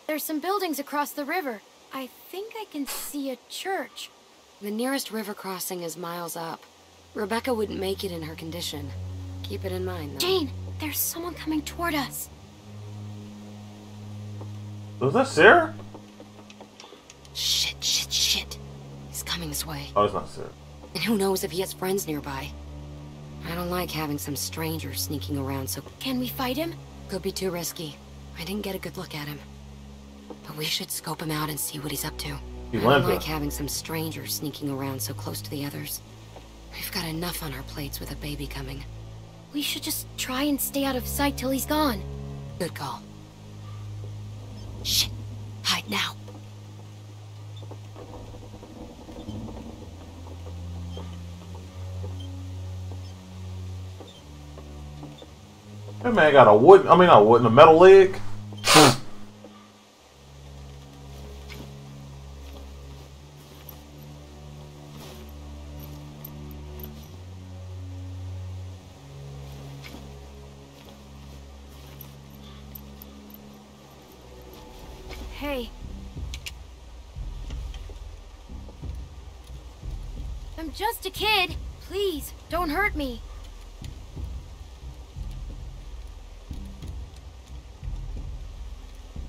There's some buildings across the river. I think I can see a church. The nearest river crossing is miles up. Rebecca wouldn't make it in her condition. Keep it in mind, though. Jane, there's someone coming toward us. Was that Sarah? Shit. He's coming this way. Oh, it's not Sarah. And who knows if he has friends nearby. I don't like having some stranger sneaking around, so... Can we fight him? Could be too risky. I didn't get a good look at him. But we should scope him out and see what he's up to. I don't like having some stranger sneaking around so close to the others. We've got enough on our plates with a baby coming. We should just try and stay out of sight till he's gone. Good call. Shit. Hide now. That man got a metal leg. Hey. I'm just a kid. Please, don't hurt me.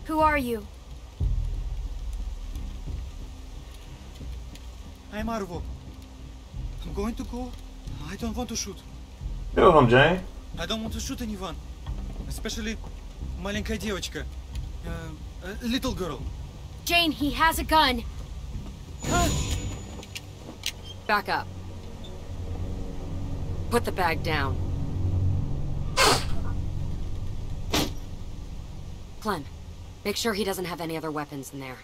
Who are you? I'm Arvo. I'm going to go. I don't want to shoot. Yo, I'm Jane. I don't want to shoot anyone. Especially маленькая девочка. A little girl. Jane, he has a gun. Huh? Back up. Put the bag down. Clem, make sure he doesn't have any other weapons in there.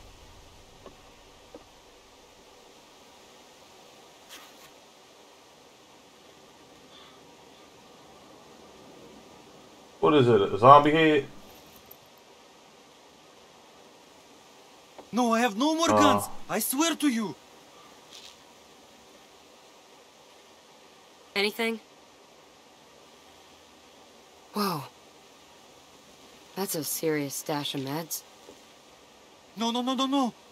What is it? A zombie head? No, I have no more guns. I swear to you. Anything? Whoa. That's a serious stash of meds. No.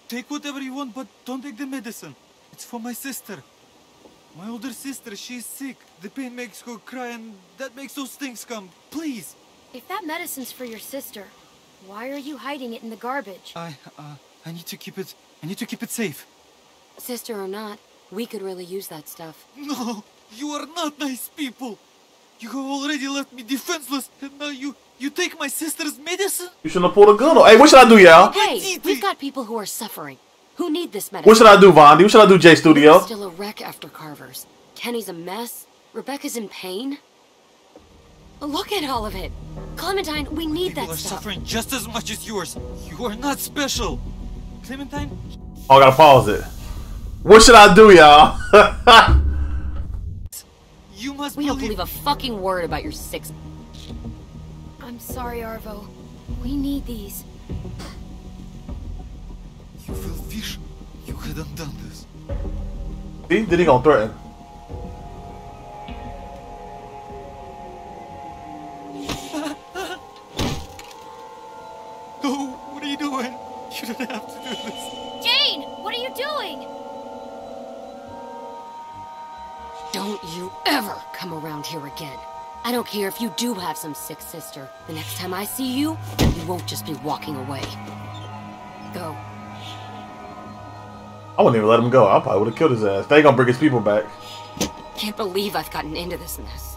Take whatever you want, but don't take the medicine. It's for my sister. My older sister, she's sick. The pain makes her cry and that makes those things come. Please. If that medicine's for your sister, why are you hiding it in the garbage? I need to keep it. I need to keep it safe. Sister or not, we could really use that stuff. No, you are not nice people. You have already left me defenseless, and now you take my sister's medicine? You shouldn't have pulled a gun on. Hey, what should I do, y'all? Hey, we've got people who are suffering, who need this medicine. What should I do, Vondi? What should I do, J Studio? I'm still a wreck after Carver's. Kenny's a mess. Rebecca's in pain. Look at all of it. Clementine, we need people that stuff. People are suffering just as much as yours. You are not special. Clementine? Oh, I gotta pause it. What should I do, y'all? You must we don't believe a fucking word about your six. I'm sorry, Arvo. We need these. You will wish you hadn't done this. See? Then he gonna threaten. No, what are you doing? You don't have to do this. Jane, what are you doing? Don't you ever come around here again. I don't care if you do have some sick sister. The next time I see you, you won't just be walking away. Go. I wouldn't even let him go. I probably would have killed his ass. They ain't gonna bring his people back. Can't believe I've gotten into this mess.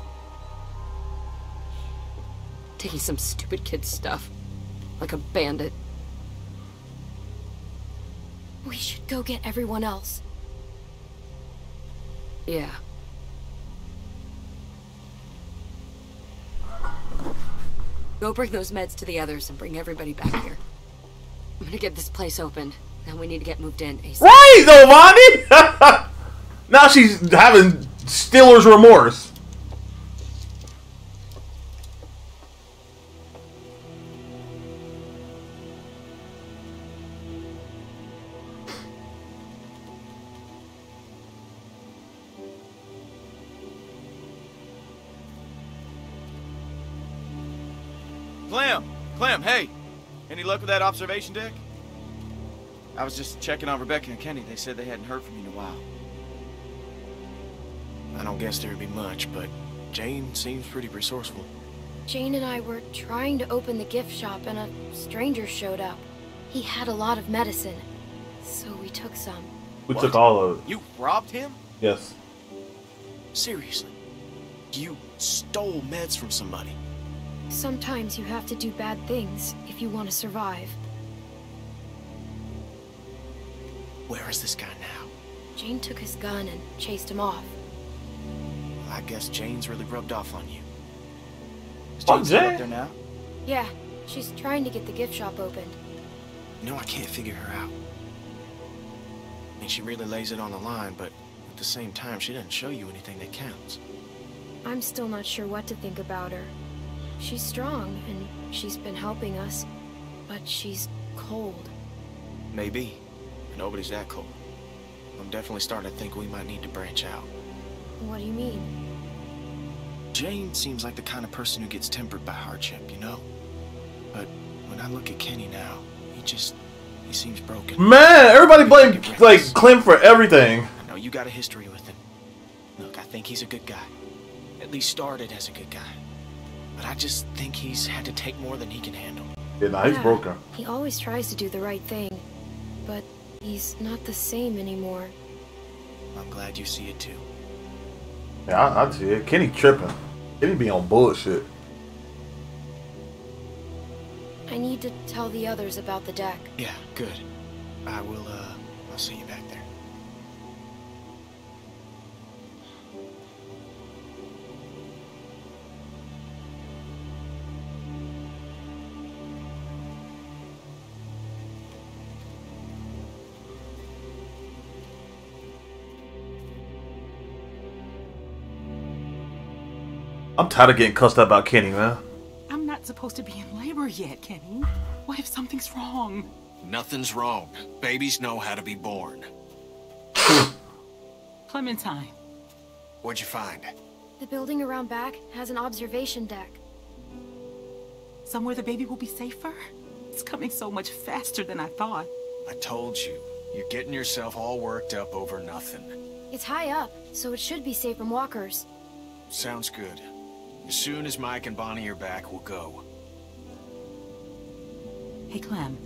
Taking some stupid kid stuff. Like a bandit. We should go get everyone else. Yeah. Go bring those meds to the others and bring everybody back here. I'm gonna get this place opened. Now we need to get moved in. ASAP. Right, though, Vonnie! Now she's having stealer's remorse. Clem, hey! Any luck with that observation deck? I was just checking on Rebecca and Kenny. They said they hadn't heard from you in a while. I don't guess there'd be much, but Jane seems pretty resourceful. Jane and I were trying to open the gift shop and a stranger showed up. He had a lot of medicine, so we took some. We took all of it. You robbed him? Yes. Seriously? You stole meds from somebody? Sometimes you have to do bad things if you want to survive. Where is this guy now? Jane took his gun and chased him off. Well, I guess Jane's really rubbed off on you. Is Jane still up there now? Yeah, she's trying to get the gift shop opened. You know, I can't figure her out. I mean, she really lays it on the line, but at the same time, she doesn't show you anything that counts. I'm still not sure what to think about her. She's strong, and she's been helping us, but she's cold. Maybe. Nobody's that cold. I'm definitely starting to think we might need to branch out. What do you mean? Jane seems like the kind of person who gets tempered by hardship, you know? But when I look at Kenny now, he seems broken. Man, everybody blames, like, Clem for everything. I know you got a history with him. Look, I think he's a good guy. At least started as a good guy. But I just think he's had to take more than he can handle. Yeah, nah, he's broken. He always tries to do the right thing, but he's not the same anymore. I'm glad you see it too. Yeah, I see it. Kenny tripping. Kenny be on bullshit. I need to tell the others about the deck. Yeah, good. I will, I'll see you back there. I'm tired of getting cussed out about Kenny, man. I'm not supposed to be in labor yet, Kenny. What if something's wrong? Nothing's wrong. Babies know how to be born. Clementine. What'd you find? The building around back has an observation deck. Somewhere the baby will be safer? It's coming so much faster than I thought. I told you. You're getting yourself all worked up over nothing. It's high up, so it should be safe from walkers. Sounds good. As soon as Mike and Bonnie are back, we'll go. Hey, Clem.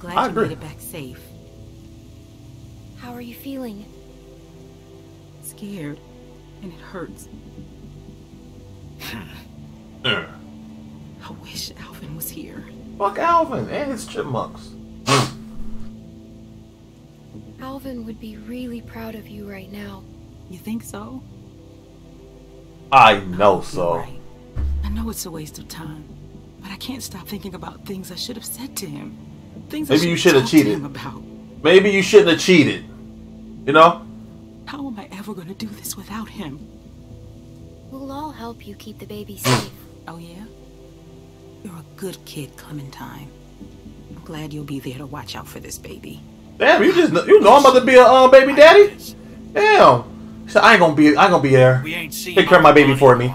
Glad you made it back safe. How are you feeling? scared, and it hurts. I wish Alvin was here. Fuck Alvin and his chipmunks. Alvin would be really proud of you right now. You think so? I know so. Right. I know it's a waste of time, but I can't stop thinking about things I should have said to him. Things maybe you should have cheated. Maybe you shouldn't have cheated. You know? How am I ever going to do this without him? We'll all help you keep the baby safe. Oh yeah? You're a good kid, Clementine. I'm glad you'll be there to watch out for this baby. Damn, you know I'm about to be a baby daddy? Damn. So I ain't gonna be there. Take care of my baby for me.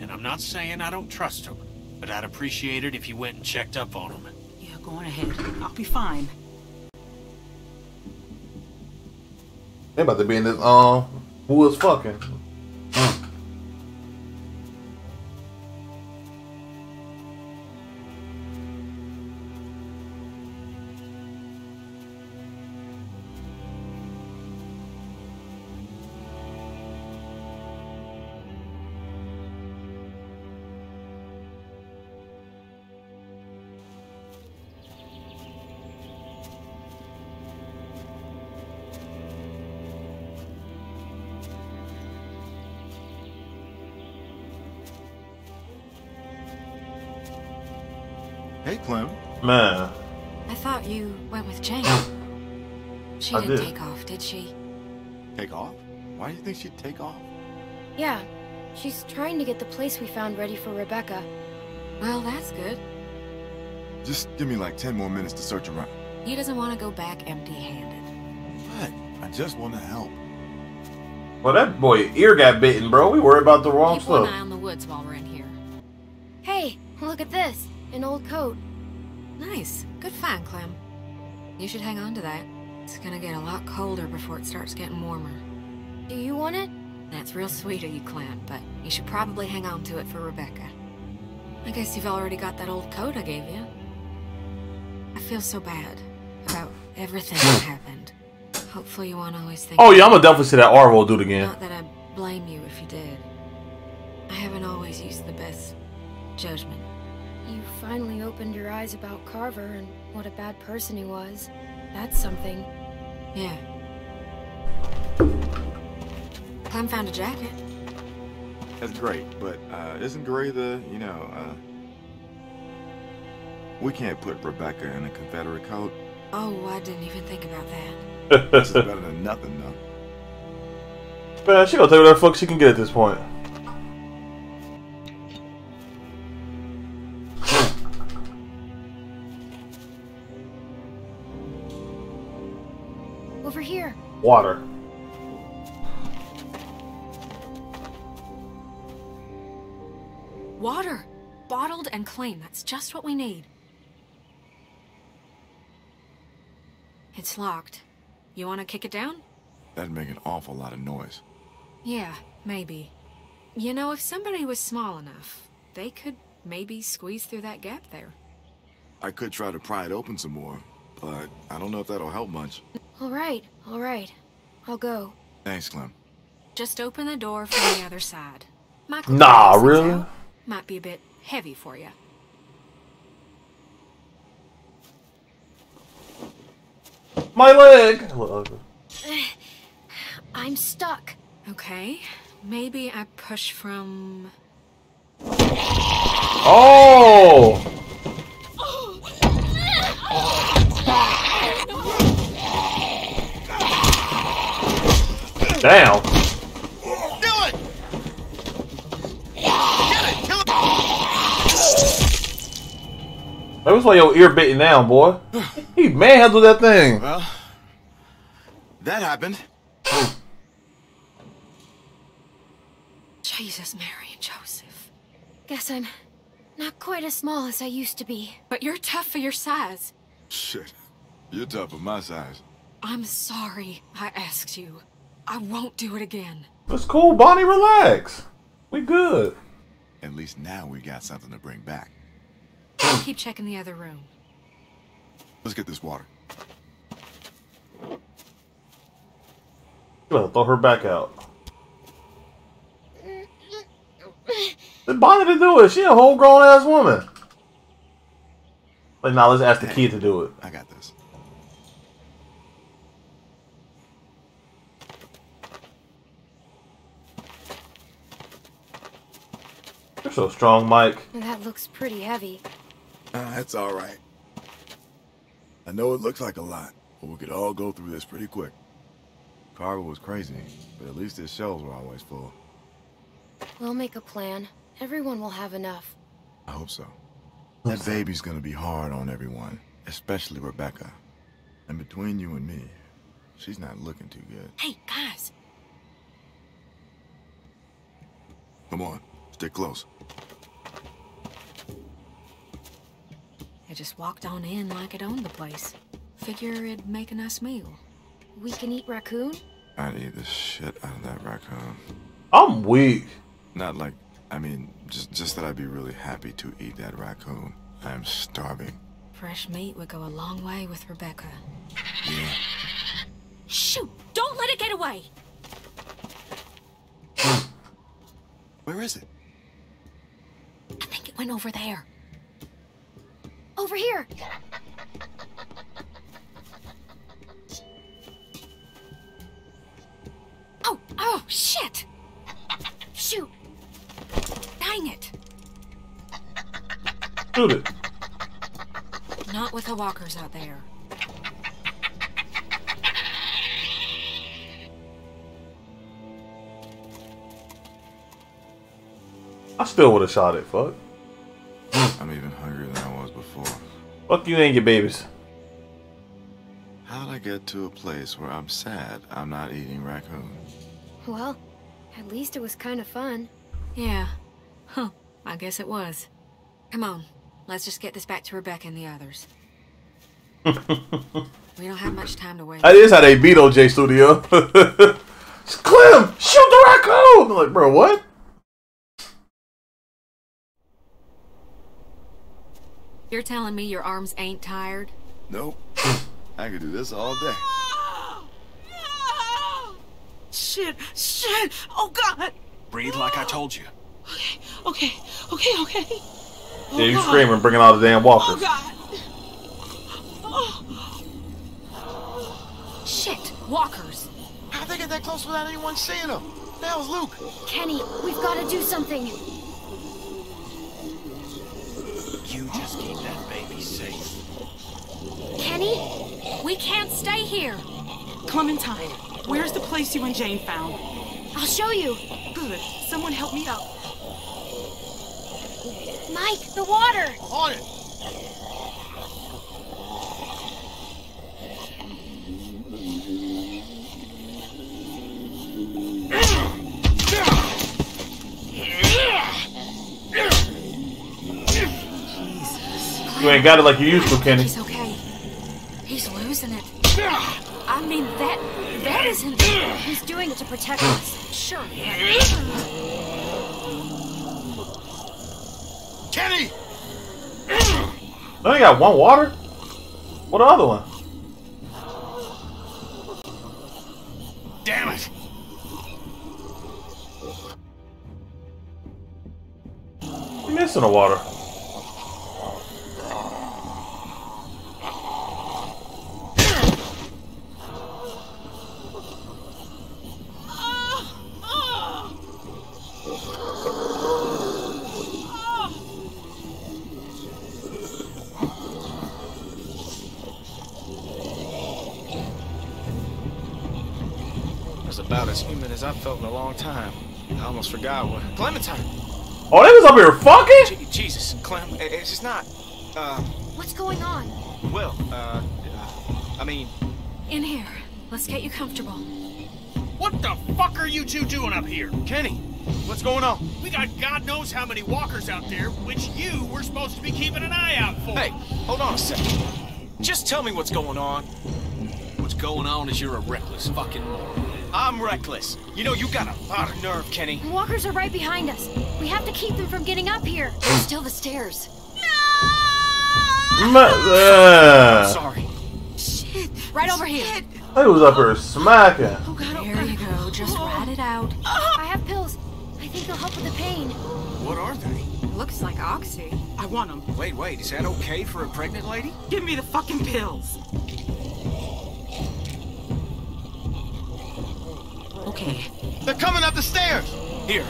And I'm not saying I don't trust him, but I'd appreciate it if you went and checked up on him. Yeah, go on ahead. I'll be fine. They about to be in this who is fucking. Hey, Clem. Man. I thought you went with Jane. She didn't take off, did she? Take off? Why do you think she'd take off? Yeah. She's trying to get the place we found ready for Rebecca. Well, that's good. Just give me like 10 more minutes to search around. He doesn't want to go back empty-handed. What? I just want to help. Well, that boy ear got bitten, bro. We worry about the wrong stuff. Keep an eye on the woods while we're in here. Hey, look at this. An old coat. Nice. Good find, Clem. You should hang on to that. It's gonna get a lot colder before it starts getting warmer. Do you want it? That's real sweet of you, Clem, but you should probably hang on to it for Rebecca. I guess you've already got that old coat I gave you. I feel so bad about everything that happened. Hopefully you won't always think... Oh yeah, I'm gonna definitely see that Arvo dude again. Not that I blame you if you did. I haven't always used the best judgment. You finally opened your eyes about Carver and what a bad person he was. That's something. Yeah. Clem found a jacket. That's great, but isn't Gray the, you know, we can't put Rebecca in a Confederate coat. Oh, I didn't even think about that. This is better than nothing, though. Man, she gonna take whatever fuck she can get at this point. Water. Water! Bottled and clean. That's just what we need. It's locked. You want to kick it down? That'd make an awful lot of noise. Yeah, maybe. You know, if somebody was small enough, they could maybe squeeze through that gap there. I could try to pry it open some more, but I don't know if that'll help much. All right. I'll go. Thanks, Clem. Just open the door from the other side. Nah, really? Might be a bit heavy for you. My leg! I'm stuck. Okay. Maybe I push from... Oh! Down. Do it. Get it. Kill it. That was like your ear bitten down, boy. He manhandled that thing. Well, that happened. Jesus, Mary, and Joseph. Guess I'm not quite as small as I used to be. But you're tough for your size. Shit, you're tough for my size. I'm sorry I asked you. I won't do it again. That's cool, Bonnie. Relax. We good. At least now we got something to bring back. I'll keep checking the other room. Let's get this water. Well, throw her back out. There's Bonnie to do it. She a whole grown ass woman. Like, now let's ask the kid to do it. I got this. You're so strong, Mike. That looks pretty heavy. That's all right. I know it looks like a lot, but we could all go through this pretty quick. Cargo was crazy, but at least his shells were always full. We'll make a plan. Everyone will have enough. I hope so. That baby's gonna be hard on everyone, especially Rebecca. And between you and me, she's not looking too good. Hey, guys. Come on, stick close. I just walked on in like it owned the place. Figure it'd make a nice meal. We can eat raccoon? I'd eat the shit out of that raccoon. I'm weak. Not like, I mean, just that I'd be really happy to eat that raccoon. I'm starving. Fresh meat would go a long way with Rebecca. Yeah. Shoot! Don't let it get away! Where is it? I think it went over there. Over here! Oh! Oh, shit! Shoot! Dang it! Shoot it! Not with the walkers out there. I still would have shot it, fuck. I'm even hungrier than I was before. Fuck you and your babies. How'd I get to a place where I'm sad I'm not eating raccoon? Well, at least it was kind of fun. Yeah. Huh. I guess it was. Come on. Let's just get this back to Rebecca and the others. We don't have much time to wait. That is how they beat OJ Studio. Clem! Shoot the raccoon! I'm like, bro, what? You're telling me your arms ain't tired? Nope. I could do this all day. No! No! Shit! Shit! Oh God! Breathe like I told you. Okay. Okay. Okay. Okay. Oh, yeah, you screaming, bringing all the damn walkers. Oh God! Oh. Shit! Walkers! How'd they get that close without anyone seeing them? That was Luke. Kenny, we've got to do something. You just keep that baby safe. Kenny, we can't stay here. Clementine, where's the place you and Jane found? I'll show you. Good. Someone help me up. Mike, the water. On it. You ain't got it like you used to, Kenny. He's okay. He's losing it. I mean, that isn't... He's doing it to protect us. Sure. Kenny! I only got one water? What the other one? Damn it! You're missing a water. About as human as I've felt in a long time. I almost forgot what. Clementine! Oh, they was up here fucking? Jesus, Clem, it's just not. What's going on? Well, I mean. In here. Let's get you comfortable. What the fuck are you two doing up here? Kenny, what's going on? We got God knows how many walkers out there, which you were supposed to be keeping an eye out for. Hey, hold on a second. Just tell me what's going on. What's going on is you're a reckless fucking moron. I'm reckless. You know, you got a lot of nerve, Kenny. The walkers are right behind us. We have to keep them from getting up here. There's still the stairs. No! Sorry. Shit. Right over here. It was up here smacking. Oh, God. There you go. Just ride it out. I have pills. I think they'll help with the pain. What are they? Looks like oxy. I want them. Wait, is that okay for a pregnant lady? Give me the fucking pills! Okay. They're coming up the stairs! Here,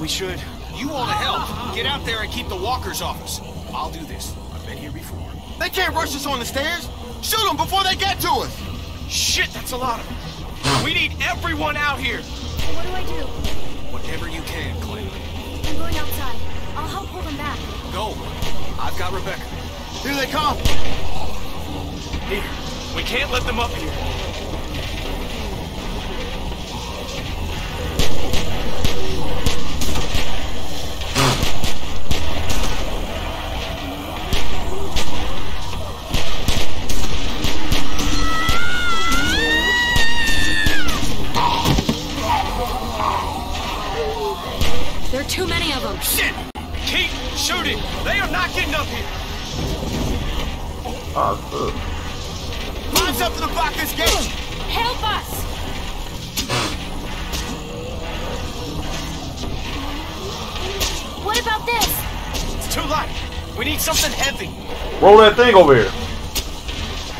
we should... You want to help. Get out there and keep the walkers off us. I'll do this. I've been here before. They can't rush us on the stairs! Shoot them before they get to us! Shit, that's a lot of them. We need everyone out here! What do I do? Whatever you can, Clay. I'm going outside. I'll help hold them back. Go. I've got Rebecca. Here they come! Here. We can't let them up here. There are too many of them. Shit! Keep shooting! They are not getting up here! Mine's up to the block this gate! Help us! What about this? It's too light. We need something heavy. Roll that thing over here.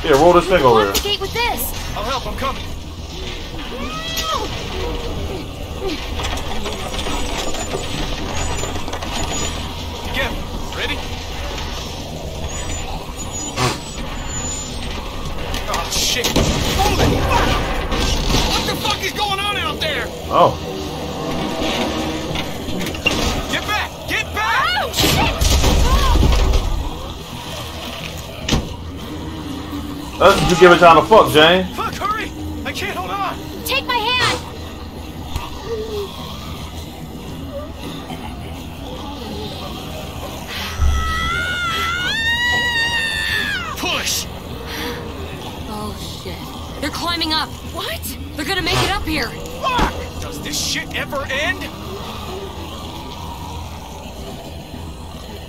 Yeah, roll this thing over here. We can block the gate with this. I'll help. I'm coming. Ready? Oh shit! Holy fuck! What the fuck is going on out there? Oh. Get back! Get back! Oh shit! That's what you give a time to fuck, Jane. Fuck, hurry! I can't hold on! Take my hand! They're climbing up. What? They're gonna make it up here. Fuck! Does this shit ever end?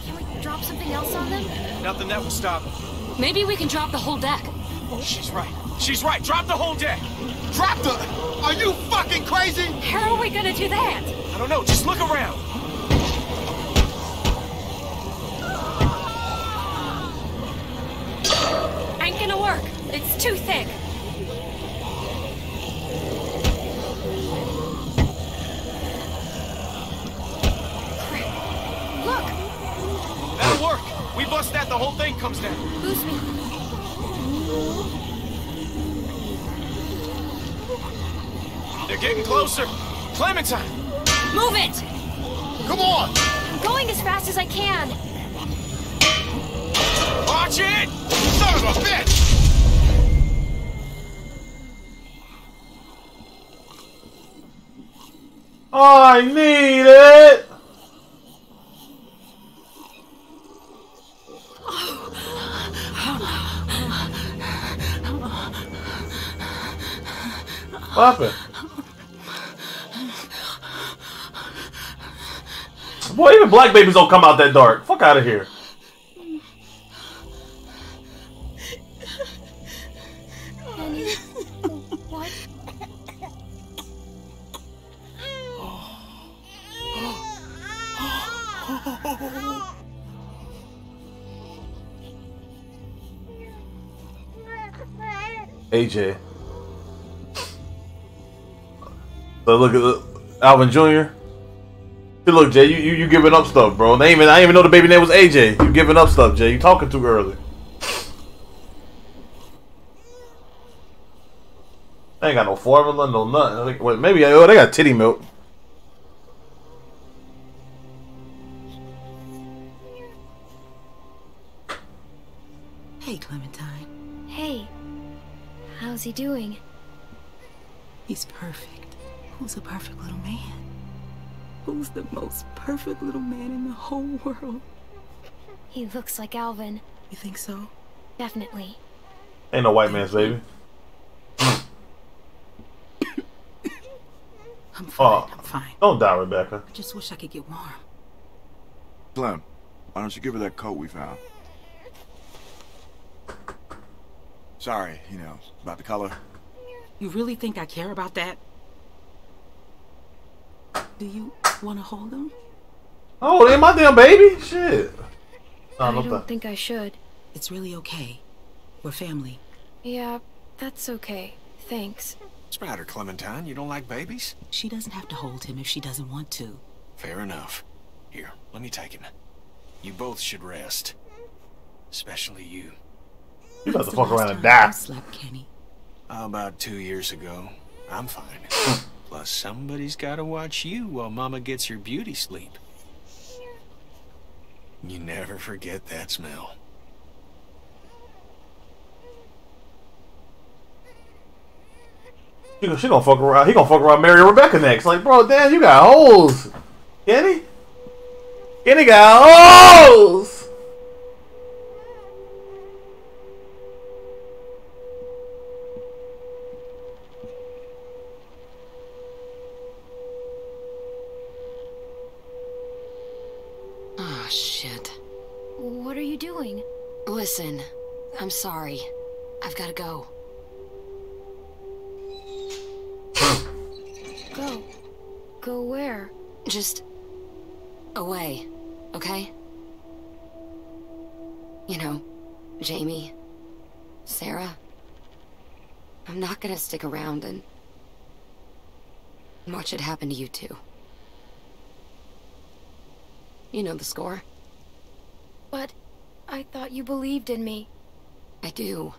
Can we drop something else on them? Nothing that will stop. Maybe we can drop the whole deck. She's right. She's right. Drop the whole deck. Drop the... Are you fucking crazy? How are we gonna do that? I don't know. Just look around. Ain't gonna work. It's too thick. We bust that, the whole thing comes down. Boost me. They're getting closer. Clementine! Move it! Come on! I'm going as fast as I can. Watch it! Son of a bitch! I need it! What happened? Boy, even black babies don't come out that dark. Fuck out of here. Annie. What? AJ. So look at Alvin Jr. Hey, look, Jay, you giving up stuff, bro. I didn't even know the baby name was AJ. You giving up stuff, Jay. You talking too early. They ain't got no formula, no nothing. Well, maybe they got titty milk. Hey, Clementine. Hey. How's he doing? He's perfect. Who's a perfect little man? Who's the most perfect little man in the whole world? He looks like Alvin. You think so? Definitely. Ain't no white man's baby. I'm fine, I'm fine. Don't die, Rebecca. I just wish I could get warm. Clem, why don't you give her that coat we found? Sorry, you know, about the color. You really think I care about that? Do you want to hold him? Oh, they ain't my damn baby? Shit. I don't think I should. It's really okay. We're family. Yeah, that's okay. Thanks. What's the matter, Clementine? You don't like babies? She doesn't have to hold him if she doesn't want to. Fair enough. Here, let me take him. You both should rest. Especially you. You about to fuck around and die. I slept, Kenny. About 2 years ago. I'm fine. Plus, somebody's got to watch you while Mama gets her beauty sleep. You never forget that smell. She gonna fuck around. He gonna fuck around, marry Rebecca next. Like, bro, damn, you got holes, Kenny. Kenny got holes. Listen, I'm sorry. I've got to go. Go? Go where? Just away, okay? You know, Jamie, Sarah. I'm not going to stick around and watch it happen to you two. You know the score. But... I thought you believed in me. I do.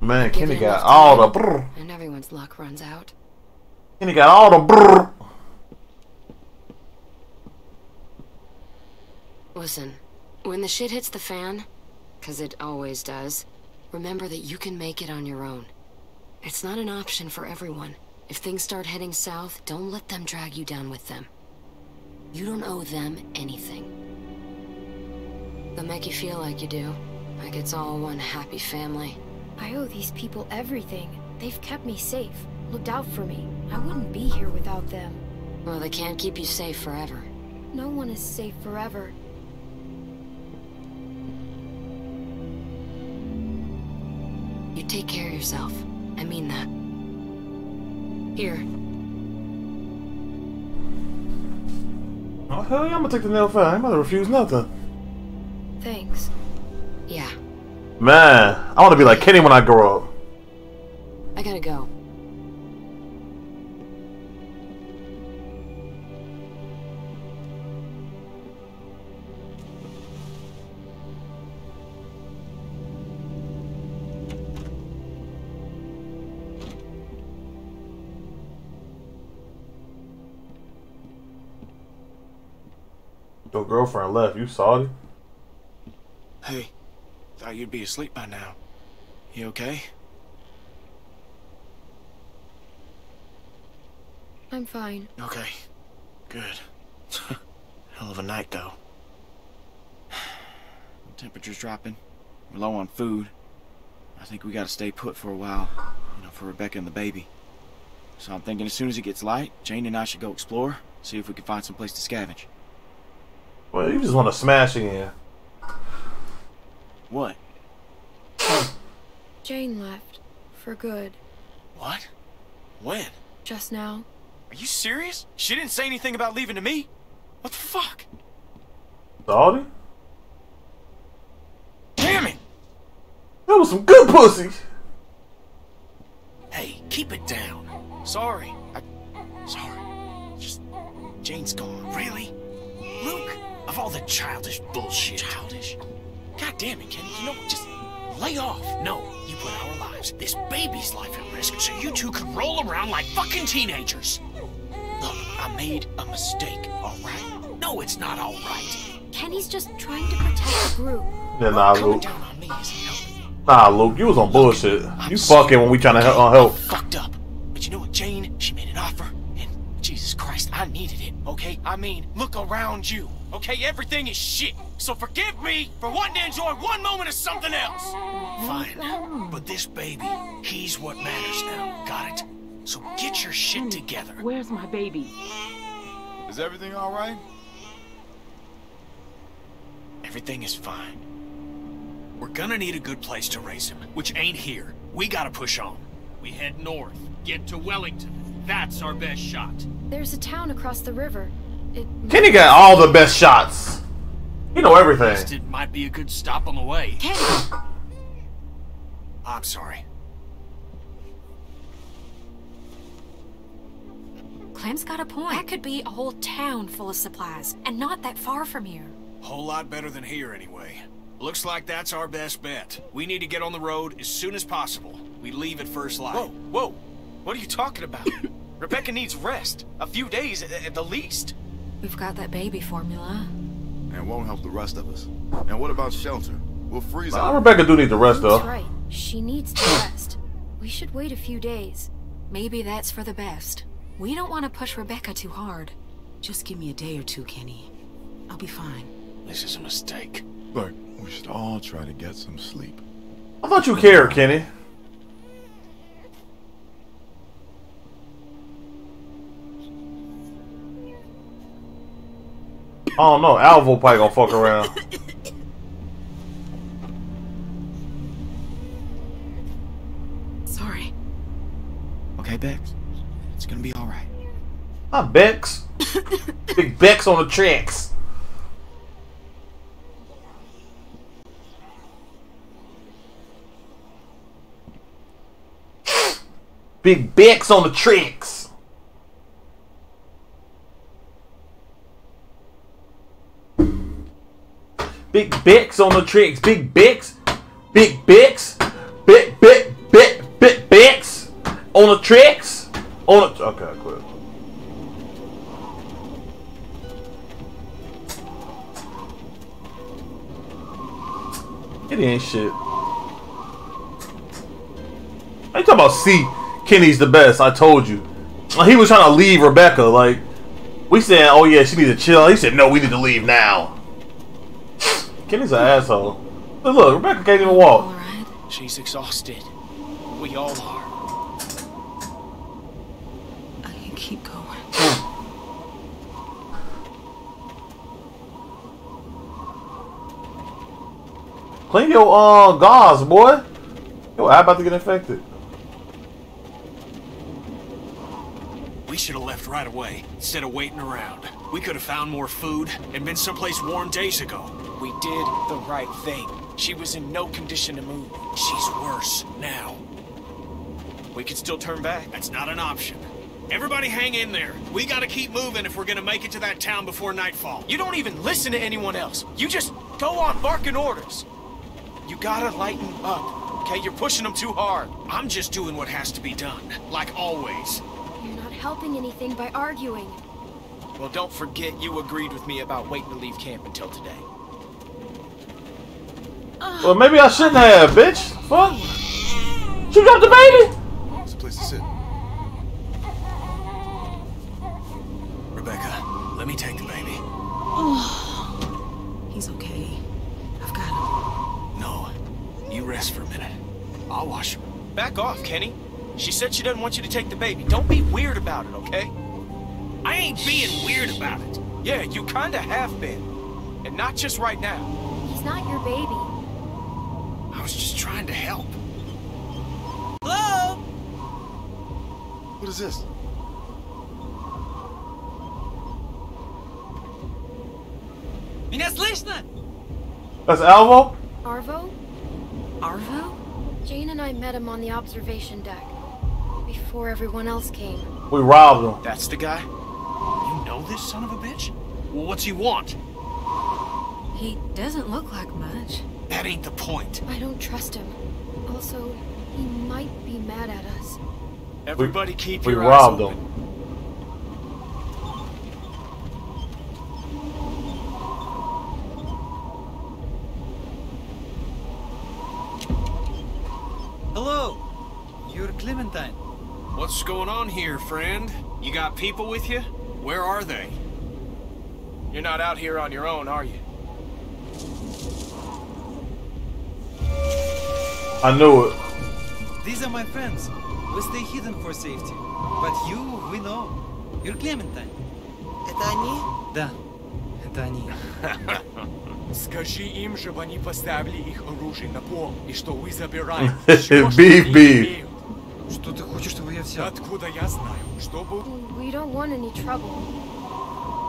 Man, Kenny got all the brrr. And everyone's luck runs out. Kenny got all the brrr. Listen, when the shit hits the fan, because it always does, remember that you can make it on your own. It's not an option for everyone. If things start heading south, don't let them drag you down with them. You don't owe them anything. They'll make you feel like you do. Like it's all one happy family. I owe these people everything. They've kept me safe, looked out for me. I wouldn't be here without them. Well, they can't keep you safe forever. No one is safe forever. You take care of yourself. I mean that. Here. Oh, hell yeah, I'm gonna take the nail file. I'm gonna refuse nothing. Thanks. Yeah. Man, I want to be like Kenny when I grow up. I gotta go. Your girlfriend left. You saw it? Hey, thought you'd be asleep by now. You okay? I'm fine. Okay, good. Hell of a night, though. Temperature's dropping. We're low on food. I think we gotta stay put for a while, you know, for Rebecca and the baby. So I'm thinking as soon as it gets light, Jane and I should go explore, see if we can find some place to scavenge. Well, you just want to smash in here. What? Jane left. For good. What? When? Just now. Are you serious? She didn't say anything about leaving to me? What the fuck? Sorry? Damn it! That was some good pussy! Hey, keep it down. Sorry. Sorry. Just... Jane's gone. Really? Luke? Of all the childish bullshit. Childish? God damn it, Kenny, you know, just lay off. No, you put our lives, this baby's life at risk, so you two could roll around like fucking teenagers. Look, I made a mistake, all right? No, it's not all right. Kenny's just trying to protect the group. Yeah, nah, Luke. Nah, Luke, you was on bullshit. You fucking when we trying to help. Fucked up. But you know what, Jane? She made an offer, and Jesus Christ, I needed it, okay? I mean, look around you. Okay, everything is shit, so forgive me for wanting to enjoy one moment of something else. Fine, but this baby, he's what matters now, got it? So get your shit together. Where's my baby? Is everything all right? Everything is fine. We're gonna need a good place to raise him, which ain't here. We gotta push on. We head north, get to Wellington. That's our best shot. There's a town across the river. Kenny got all the best shots. You know everything. It might be a good stop on the way. Kenny. I'm sorry. Clem's got a point. That could be a whole town full of supplies, and not that far from here. Whole lot better than here, anyway. Looks like that's our best bet. We need to get on the road as soon as possible. We leave at first light. Whoa, whoa! What are you talking about? Rebecca needs rest. A few days, at the least. We've got that baby formula. And it won't help the rest of us. And what about shelter? We'll freeze out. Rebecca do need the rest, though. That's right. She needs the rest. We should wait a few days. Maybe that's for the best. We don't want to push Rebecca too hard. Just give me a day or two, Kenny. I'll be fine. This is a mistake. But we should all try to get some sleep. I thought you cared, Kenny. Oh no, Alvo probably gonna fuck around. Sorry. Okay, Bex. It's gonna be alright. Ah, Bex. Big Bex on the tracks. Big Bex on the tracks. Big Bex on the tricks. Big Bex. Big Bex. Big Bex. On the tricks. On the... Okay, quit. It ain't shit. I ain't talking about C. Kenny's the best. I told you. He was trying to leave Rebecca. Like, we said, oh yeah, she needs to chill. He said, no, we need to leave now. Kenny's an asshole. Look, Rebecca can't even walk. All right. She's exhausted. We all are. I can keep going. Clean your gauze, boy. Yo, I'm about to get infected. We should have left right away instead of waiting around. We could have found more food and been someplace warm days ago. We did the right thing. She was in no condition to move. She's worse now. We can still turn back. That's not an option. Everybody hang in there. We gotta keep moving if we're gonna make it to that town before nightfall. You don't even listen to anyone else. You just go on barking orders. You gotta lighten up, okay? You're pushing them too hard. I'm just doing what has to be done, like always. You're not helping anything by arguing. Well, don't forget you agreed with me about waiting to leave camp until today. Well, maybe I shouldn't have, bitch. Fuck. She dropped the baby. There's a place to sit. Rebecca, let me take the baby. Oh, he's okay. I've got him. No, you rest for a minute. I'll wash him. Back off, Kenny. She said she doesn't want you to take the baby. Don't be weird about it, okay? I ain't being weird about it. Yeah, you kinda have been. And not just right now. He's not your baby. I was just trying to help. Hello? What is this? That's Alvo? Arvo? Arvo? Jane and I met him on the observation deck before everyone else came. We robbed him. That's the guy? You know this son of a bitch? Well, what's he want? He doesn't look like much. That ain't the point. I don't trust him. Also, he might be mad at us. Everybody keep your eyes open. We robbed him. Hello. You're Clementine. What's going on here, friend? You got people with you? Where are they? You're not out here on your own, are you? I know it. These are my friends. We stay hidden for safety. But you, we know. You're Clementine. Это они? Да, это они. Скажи им, чтобы они поставили их оружие на пол и что вы забираете. Биф. Что ты хочешь, чтобы я взял? Откуда я знаю? Чтобы. We don't want any trouble.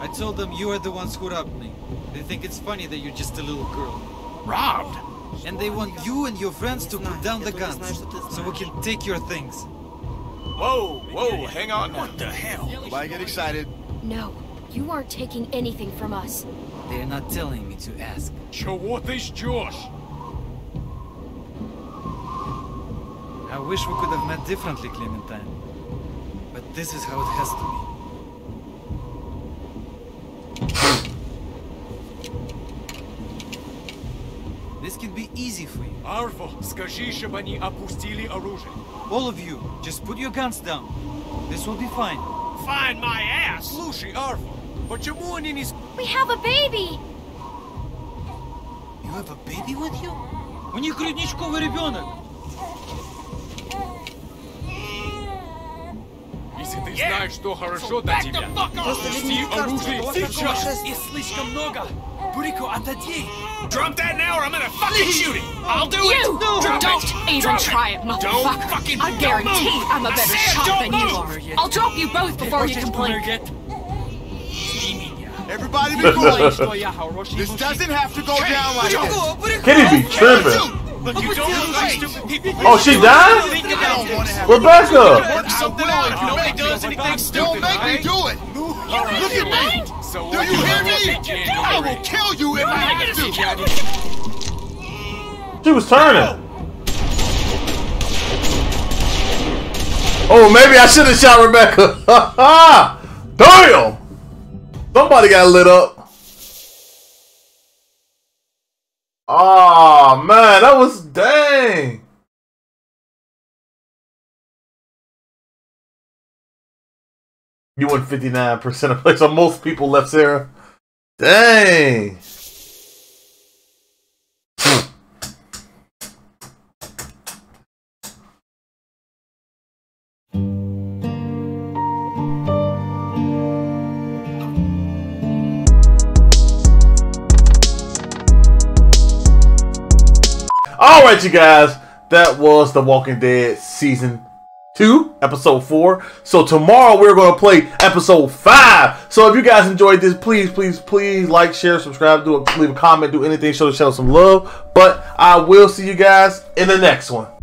I told them you are the ones who robbed me. They think it's funny that you're just a little girl. Robbed? And they want you and your friends to put down the guns, so we can take your things. Whoa, whoa, hang on. What the hell? Why get excited? No, you aren't taking anything from us. They're not telling me to ask. What is Josh? I wish we could have met differently, Clementine. But this is how it has to be. This can be easy for you. Arvo, скажи, чтобы они опустили оружие. All of you, just put your guns down. This will be fine. Fine my ass! Слушай, Арво, почему они не... We have a baby! You have a baby with you? У них грудничковый ребенок! Если ты знаешь, что хорошо для тебя, опусти оружие сейчас! Их слишком много! Burico, отойди! Drop that now, or I'm gonna fucking shoot it! I'll do it! You! No. Don't even try it, motherfucker! I guarantee I'm a better shot than you are! I'll drop you both before you complain! Everybody be cool! This doesn't have to go down like this! Kitty be tripping! Oh, she died? Rebecca! Don't make me do it! Look at me! Do you hear me? I will kill you if I have to. She was turning. Oh, maybe I should have shot Rebecca. Damn! Somebody got lit up. Oh man, that was dang. You won 59% of plays on most people left Sarah. Dang. Alright you guys, that was The Walking Dead Season 2, episode 4. So tomorrow we're going to play episode 5. So if you guys enjoyed this, please, please, please like, share, subscribe, leave a comment, do anything, show the channel some love. But I will see you guys in the next one.